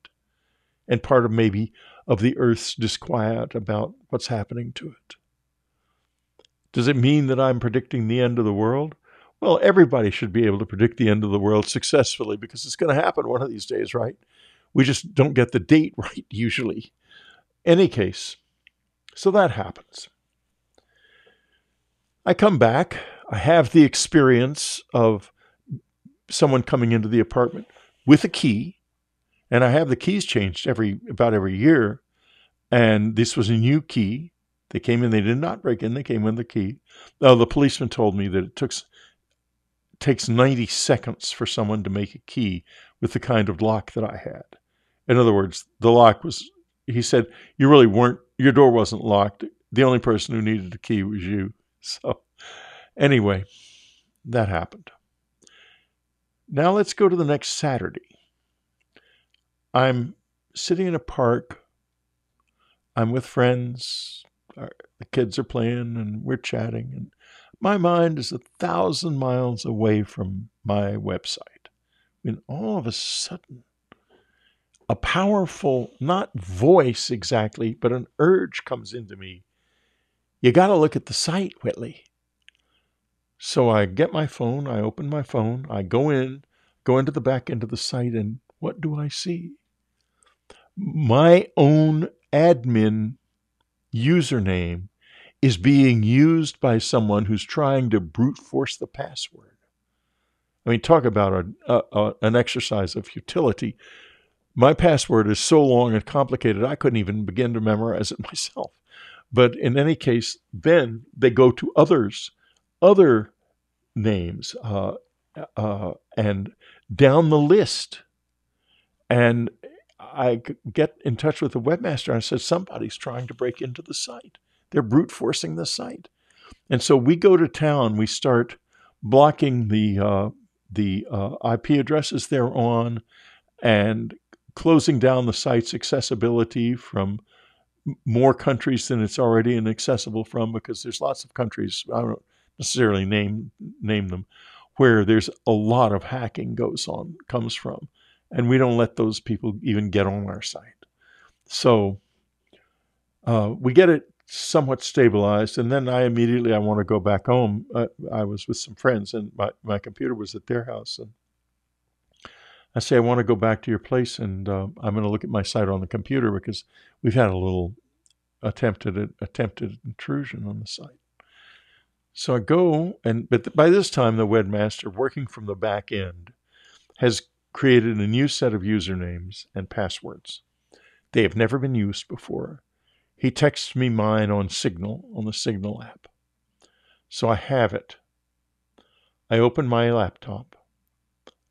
and part of maybe of the Earth's disquiet about what's happening to it. Does it mean that I'm predicting the end of the world? Well, everybody should be able to predict the end of the world successfully, because it's going to happen one of these days, right? We just don't get the date right, usually. Any case, so that happens. I come back. I have the experience of someone coming into the apartment with a key, and I have the keys changed about every year, and this was a new key. They came in. They did not break in. They came in the key. Now, the policeman told me that it takes 90 seconds for someone to make a key with the kind of lock that I had. In other words, the lock was, he said, you really weren't, your door wasn't locked. The only person who needed a key was you. So anyway, that happened. Now let's go to the next Saturday. I'm sitting in a park. I'm with friends. The kids are playing and we're chatting, and my mind is 1,000 miles away from my website. When all of a sudden, a powerful, not voice exactly, but an urge comes into me. You got to look at the site, Whitley. So I get my phone, I open my phone, I go into the back end of the site, and what do I see? My own admin username is being used by someone who's trying to brute force the password. I mean, talk about an exercise of futility. My password is so long and complicated, I couldn't even begin to memorize it myself. But in any case, then they go to other names, and down the list. And I get in touch with the webmaster, and I said, somebody's trying to break into the site. They're brute forcing the site. And so we go to town. We start blocking the IP addresses they're on and closing down the site's accessibility from more countries than it's already inaccessible from, because there's lots of countries, I don't necessarily name them, where there's a lot of hacking comes from. And we don't let those people even get on our site. So we get it somewhat stabilized, and then I want to go back home. I was with some friends, and my computer was at their house, and I say, I want to go back to your place, and I'm going to look at my site on the computer, because we've had a little attempted intrusion on the site. So I go, but by this time the webmaster, working from the back end, has created a new set of usernames and passwords. They have never been used before. He texts me mine on Signal, on the Signal app. So I have it. I open my laptop.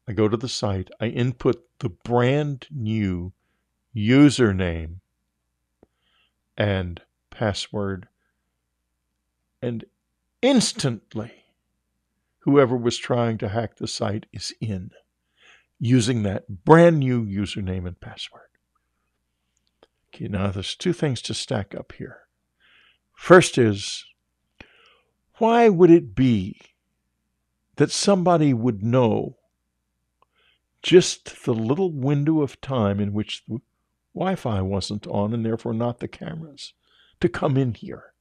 I go to the site. I input the brand new username and password. And instantly, whoever was trying to hack the site is in, using that brand new username and password. Okay, now there's two things to stack up here. First is, why would it be that somebody would know just the little window of time in which the Wi-Fi wasn't on, and therefore not the cameras, to come in here?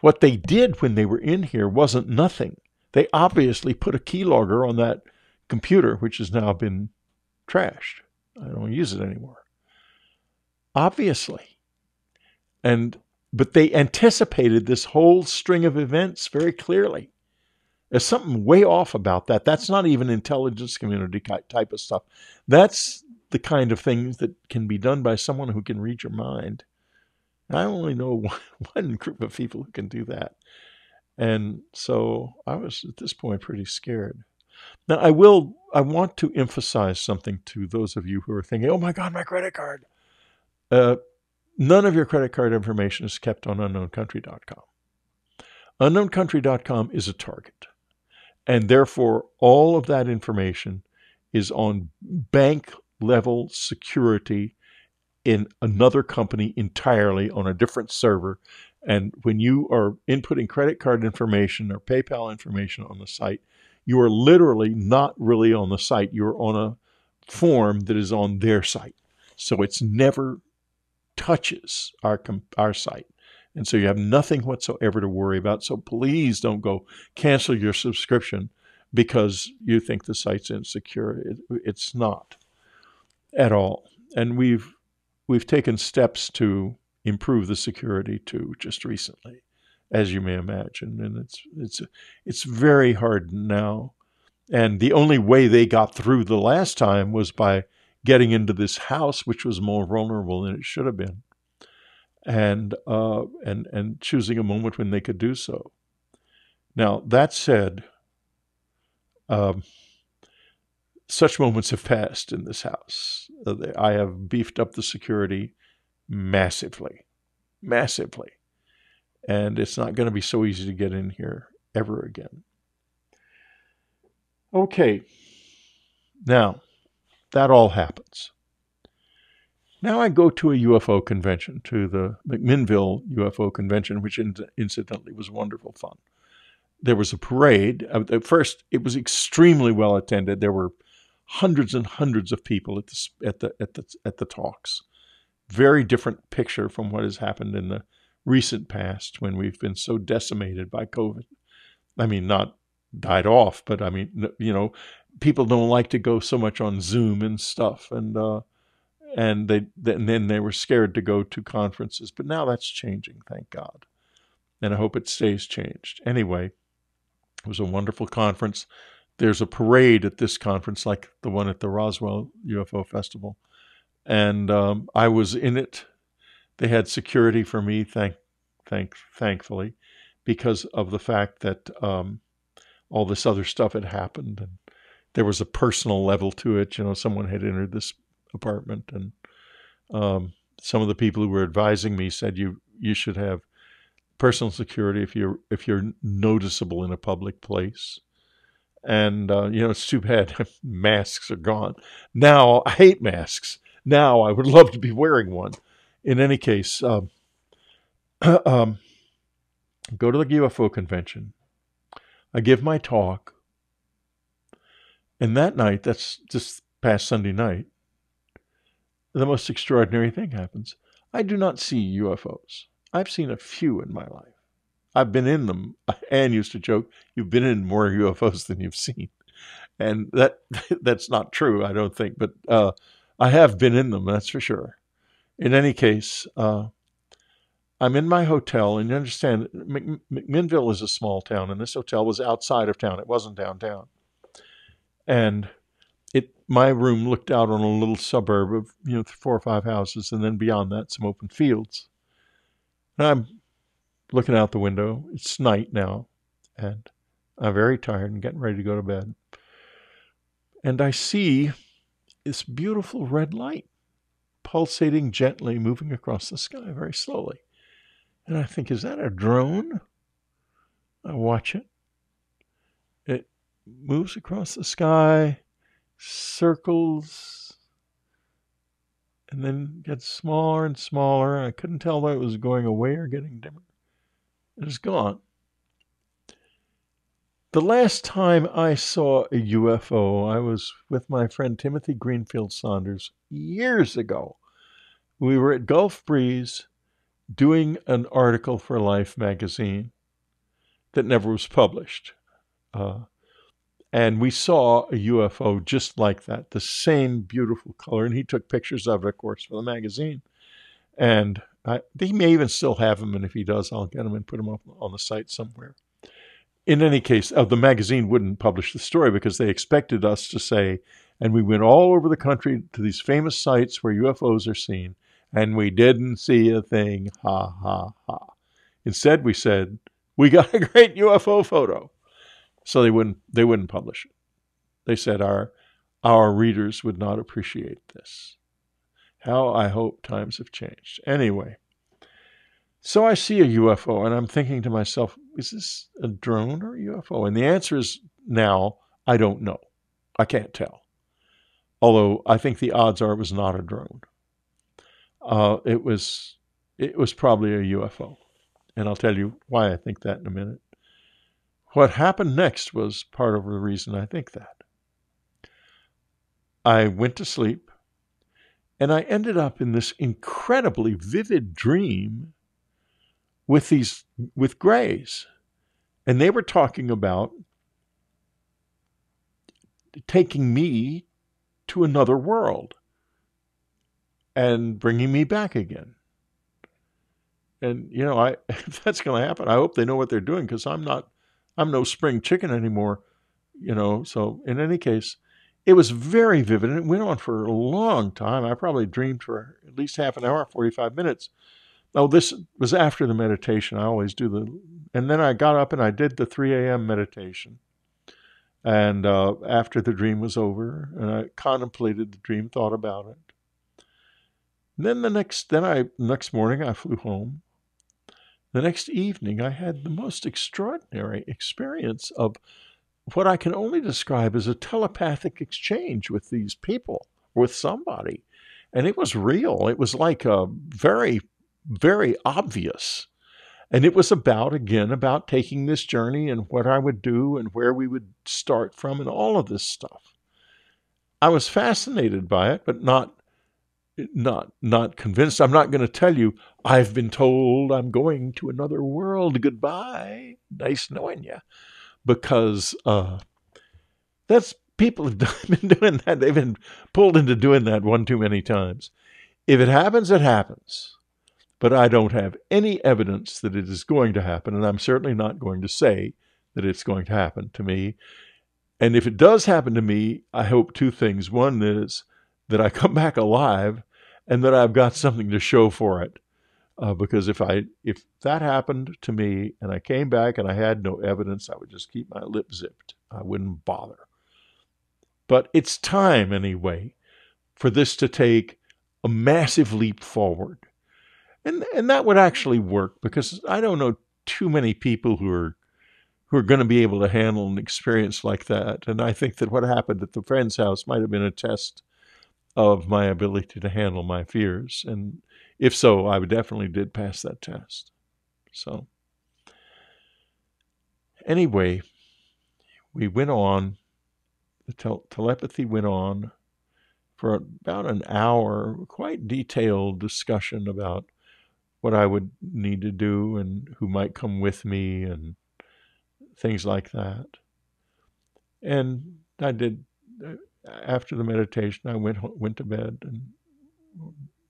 What they did when they were in here wasn't nothing. They obviously put a keylogger on that computer, which has now been trashed. I don't use it anymore. Obviously. But they anticipated this whole string of events very clearly. There's something way off about that. That's not even intelligence community type of stuff. That's the kind of things that can be done by someone who can read your mind. I only know one group of people who can do that. And so I was at this point pretty scared. Now I want to emphasize something to those of you who are thinking, oh my God, my credit card. None of your credit card information is kept on unknowncountry.com. Unknowncountry.com is a target. And therefore, all of that information is on bank level security in another company entirely on a different server. And when you are inputting credit card information or PayPal information on the site, you are literally not really on the site. You're on a form that is on their site. So it's never touches our site. And so you have nothing whatsoever to worry about. So please don't go cancel your subscription because you think the site's insecure. It's not at all. And we've taken steps to improve the security too, just recently, as you may imagine. And it's very hard now. And the only way they got through the last time was by getting into this house, which was more vulnerable than it should have been, and choosing a moment when they could do so. Now, that said, such moments have passed in this house. I have beefed up the security massively. And it's not going to be so easy to get in here ever again. Okay. Now, that all happens. Now I go to a UFO convention, to the McMinnville UFO convention, which incidentally was wonderful fun. There was a parade. At first, it was extremely well attended. There were hundreds and hundreds of people at the talks. Very different picture from what has happened in the recent past when we've been so decimated by COVID. I mean, not died off, but I mean, you know, people don't like to go so much on Zoom and stuff. And then they were scared to go to conferences. But now that's changing, thank God. And I hope it stays changed. Anyway, it was a wonderful conference. There's a parade at this conference, like the one at the Roswell UFO Festival. And I was in it. They had security for me, thankfully, because of the fact that all this other stuff had happened. And there was a personal level to it. You know, someone had entered this apartment. And some of the people who were advising me said, you should have personal security if you're noticeable in a public place. And, you know, it's too bad. Masks are gone. Now, I hate masks. Now, I would love to be wearing one. In any case, go to the UFO convention. I give my talk. And that night, that's this past Sunday night, the most extraordinary thing happens. I do not see UFOs. I've seen a few in my life. I've been in them. Anne used to joke, you've been in more UFOs than you've seen. And that's not true, I don't think. But I have been in them, that's for sure. In any case, I'm in my hotel, and you understand, McMinnville is a small town, and this hotel was outside of town. It wasn't downtown. And my room looked out on a little suburb of, you know, 4 or 5 houses, and then beyond that, some open fields. And I'm looking out the window. It's night now, and I'm very tired and getting ready to go to bed. And I see this beautiful red light pulsating gently, moving across the sky very slowly. And I think, is that a drone? I watch it. It moves across the sky, circles, and then gets smaller and smaller. I couldn't tell whether it was going away or getting dimmer. It was gone. The last time I saw a UFO, I was with my friend Timothy Greenfield Saunders years ago. We were at Gulf Breeze doing an article for Life magazine that never was published. And we saw a UFO just like that, the same beautiful color. And he took pictures of it, of course, for the magazine. And he may even still have them. And if he does, I'll get them and put them up on the site somewhere. In any case, the magazine wouldn't publish the story because they expected us to say, and we went all over the country to these famous sites where UFOs are seen, and we didn't see a thing, ha, ha, ha. Instead, we said, we got a great UFO photo. So they wouldn't publish it. They said our readers would not appreciate this. How I hope times have changed. Anyway, so I see a UFO, and I'm thinking to myself, is this a drone or a UFO? And the answer is now, I don't know. I can't tell. although I think the odds are it was not a drone. It was probably a UFO, and I'll tell you why I think that in a minute. What happened next was part of the reason I think that. I went to sleep, and I ended up in this incredibly vivid dream with grays, and they were talking about taking me to another world and bringing me back again. And, you know, if that's going to happen, I hope they know what they're doing, because I'm no spring chicken anymore, you know. So in any case, it was very vivid, and it went on for a long time. I probably dreamed for at least half an hour, 45 minutes. Now, this was after the meditation. I always do and then I got up and I did the 3 a.m. meditation. And after the dream was over, and I contemplated the dream, thought about it. Then next morning I flew home. The next evening I had the most extraordinary experience of what I can only describe as a telepathic exchange with these people, with somebody. And it was real. It was like a very, very obvious. And it was about taking this journey and what I would do and where we would start from and all of this stuff. I was fascinated by it, but not convinced. I'm not going to tell you, I've been told I'm going to another world. Goodbye. Nice knowing you. Because people have been doing that. They've been pulled into doing that one too many times. If it happens, it happens. But I don't have any evidence that it is going to happen, and I'm certainly not going to say that it's going to happen to me. And if it does happen to me, I hope two things. One is that I come back alive and that I've got something to show for it. Because if that happened to me and I came back and I had no evidence, I would just keep my lip zipped. I wouldn't bother. But it's time anyway for this to take a massive leap forward. And that would actually work, because I don't know too many people who are going to be able to handle an experience like that. And I think that what happened at the friend's house might have been a test of my ability to handle my fears. And if so, I definitely did pass that test. So anyway, we went on. The telepathy went on for about an hour, quite detailed discussion about what I would need to do and who might come with me and things like that. And I did. After the meditation, I went to bed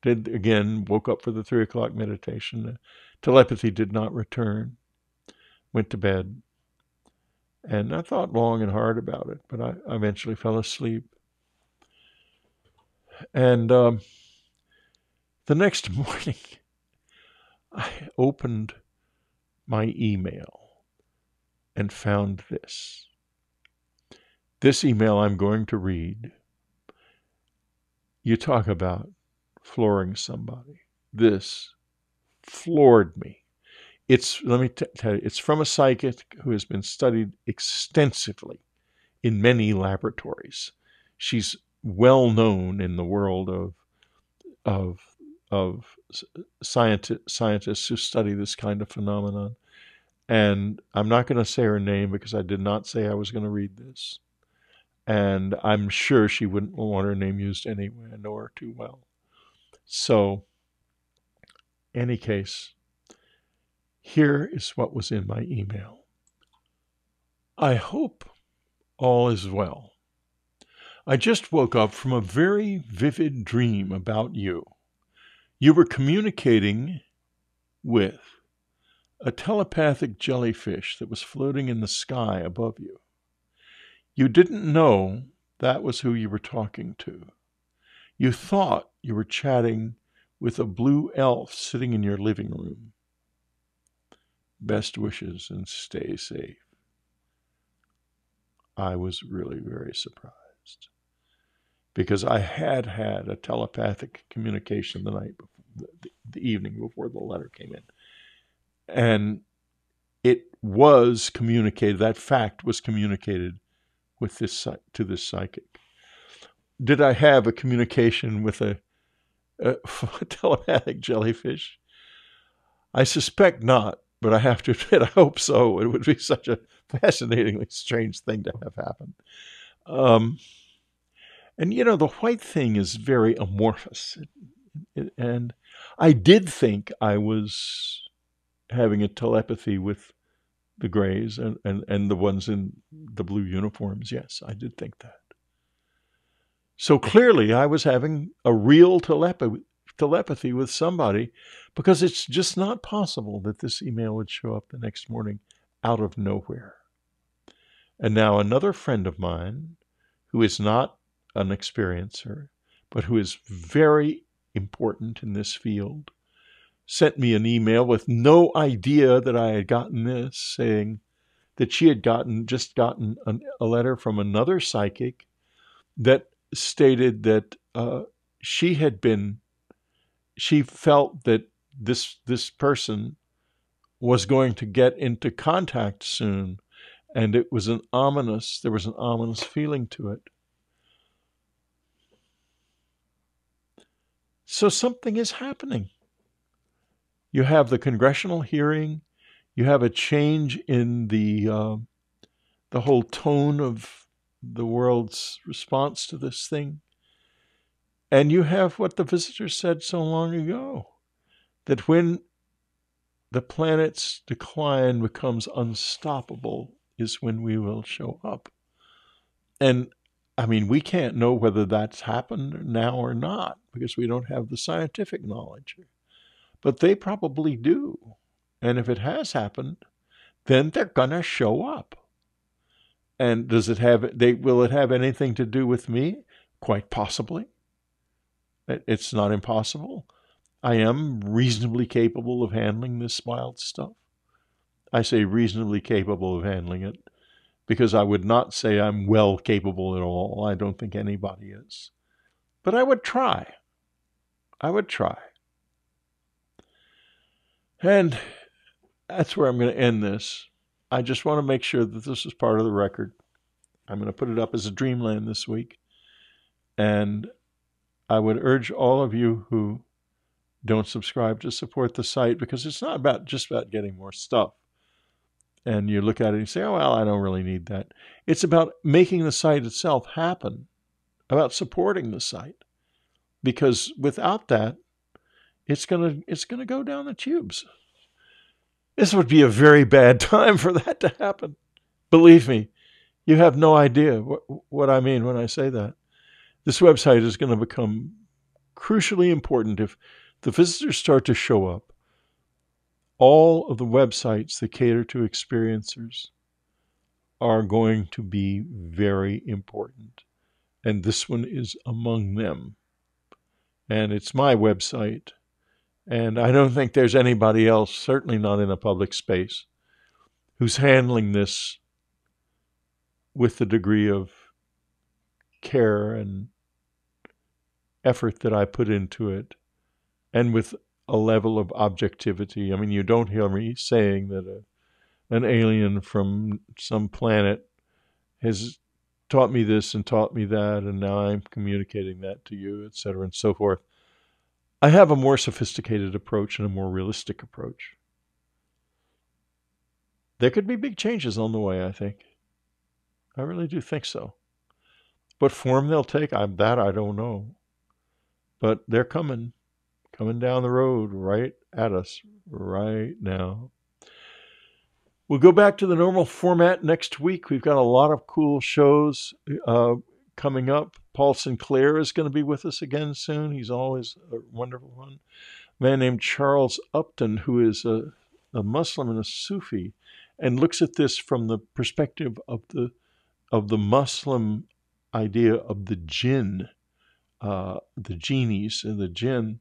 and woke up for the 3 o'clock meditation. The telepathy did not return. Went to bed. And I thought long and hard about it, but I eventually fell asleep. And the next morning, I opened my email and found this. This email I'm going to read. You talk about flooring somebody. This floored me. It's from a psychic who has been studied extensively in many laboratories. She's well known in the world of scientists who study this kind of phenomenon. And I'm not going to say her name, because I did not say I was going to read this. And I'm sure she wouldn't want her name used anyway. I know her too well. So, any case, here is what was in my email. I hope all is well. I just woke up from a very vivid dream about you. You were communicating with a telepathic jellyfish that was floating in the sky above you. You didn't know that was who you were talking to. You thought you were chatting with a blue elf sitting in your living room. Best wishes and stay safe. I was really very surprised, because I had had a telepathic communication the night before, the evening before the letter came in. And it was communicated, that fact was communicated to this psychic. did I have a communication with a telepathic jellyfish? I suspect not, but I have to admit, I hope so. It would be such a fascinatingly strange thing to have happen. And, you know, the white thing is very amorphous. And I did think I was having a telepathy with the grays and the ones in the blue uniforms. Yes, I did think that. So clearly I was having a real telepathy with somebody, because it's just not possible that this email would show up the next morning out of nowhere. And now another friend of mine, who is not an experiencer, but who is very important in this field, sent me an email with no idea that I had gotten this, saying that she had gotten a letter from another psychic that stated that she felt that this person was going to get into contact soon, and it was an ominous feeling to it. So something is happening. You have the congressional hearing, you have a change in the whole tone of the world's response to this thing. And you have what the visitor said so long ago, that when the planet's decline becomes unstoppable is when we will show up. And I mean, we can't know whether that's happened now or not, because we don't have the scientific knowledge. But they probably do. And if it has happened, then they're going to show up. And will it have anything to do with me? Quite possibly. It's not impossible. I am reasonably capable of handling this wild stuff. I say reasonably capable of handling it because I would not say I'm well capable at all. I don't think anybody is. But I would try. I would try. And that's where I'm going to end this. I just want to make sure that this is part of the record. I'm going to put it up as a Dreamland this week. And I would urge all of you who don't subscribe to support the site, because it's not just about getting more stuff. And you look at it and you say, oh, well, I don't really need that. It's about making the site itself happen, about supporting the site. Because without that, it's gonna go down the tubes. This would be a very bad time for that to happen. Believe me, you have no idea what I mean when I say that. This website is going to become crucially important. If the visitors start to show up, all of the websites that cater to experiencers are going to be very important. And this one is among them. And it's my website. And I don't think there's anybody else, certainly not in a public space, who's handling this with the degree of care and effort that I put into it, and with a level of objectivity. I mean, you don't hear me saying that an alien from some planet has taught me this and taught me that, and now I'm communicating that to you, etc. and so forth. I have a more sophisticated approach and a more realistic approach. There could be big changes on the way, I think. I really do think so. What form they'll take, I don't know. But they're coming down the road right at us right now. We'll go back to the normal format next week. We've got a lot of cool shows coming up. Paul Sinclair is going to be with us again soon. He's always a wonderful one. A man named Charles Upton, who is a Muslim and a Sufi, and looks at this from the perspective of the Muslim idea of the jinn, the genies and the jinn,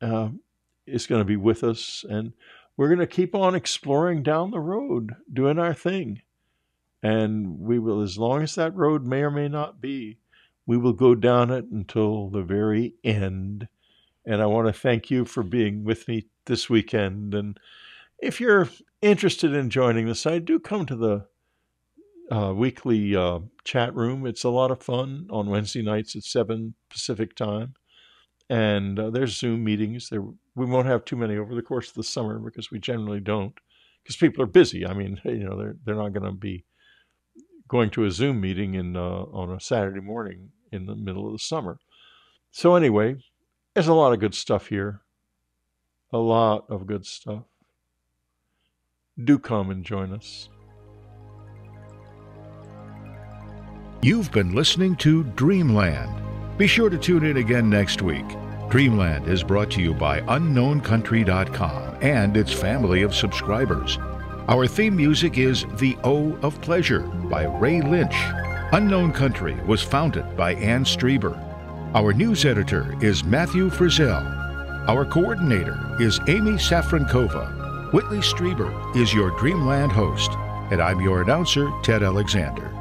is going to be with us. And we're going to keep on exploring down the road, doing our thing. And we will, as long as that road may or may not be, we will go down it until the very end. And I want to thank you for being with me this weekend. And if you're interested in joining the site, do come to the weekly chat room. It's a lot of fun on Wednesday nights at 7 Pacific time. And there's Zoom meetings. We won't have too many over the course of the summer because we generally don't, because people are busy. I mean, you know, they're not going to be going to a Zoom meeting on a Saturday morning in the middle of the summer. So anyway, there's a lot of good stuff here. A lot of good stuff. Do come and join us. You've been listening to Dreamland. Be sure to tune in again next week. Dreamland is brought to you by unknowncountry.com and its family of subscribers. Our theme music is The O of Pleasure by Ray Lynch. Unknown Country was founded by Ann Strieber. Our news editor is Matthew Frizzell. Our coordinator is Amy Safrankova. Whitley Strieber is your Dreamland host, and I'm your announcer, Ted Alexander.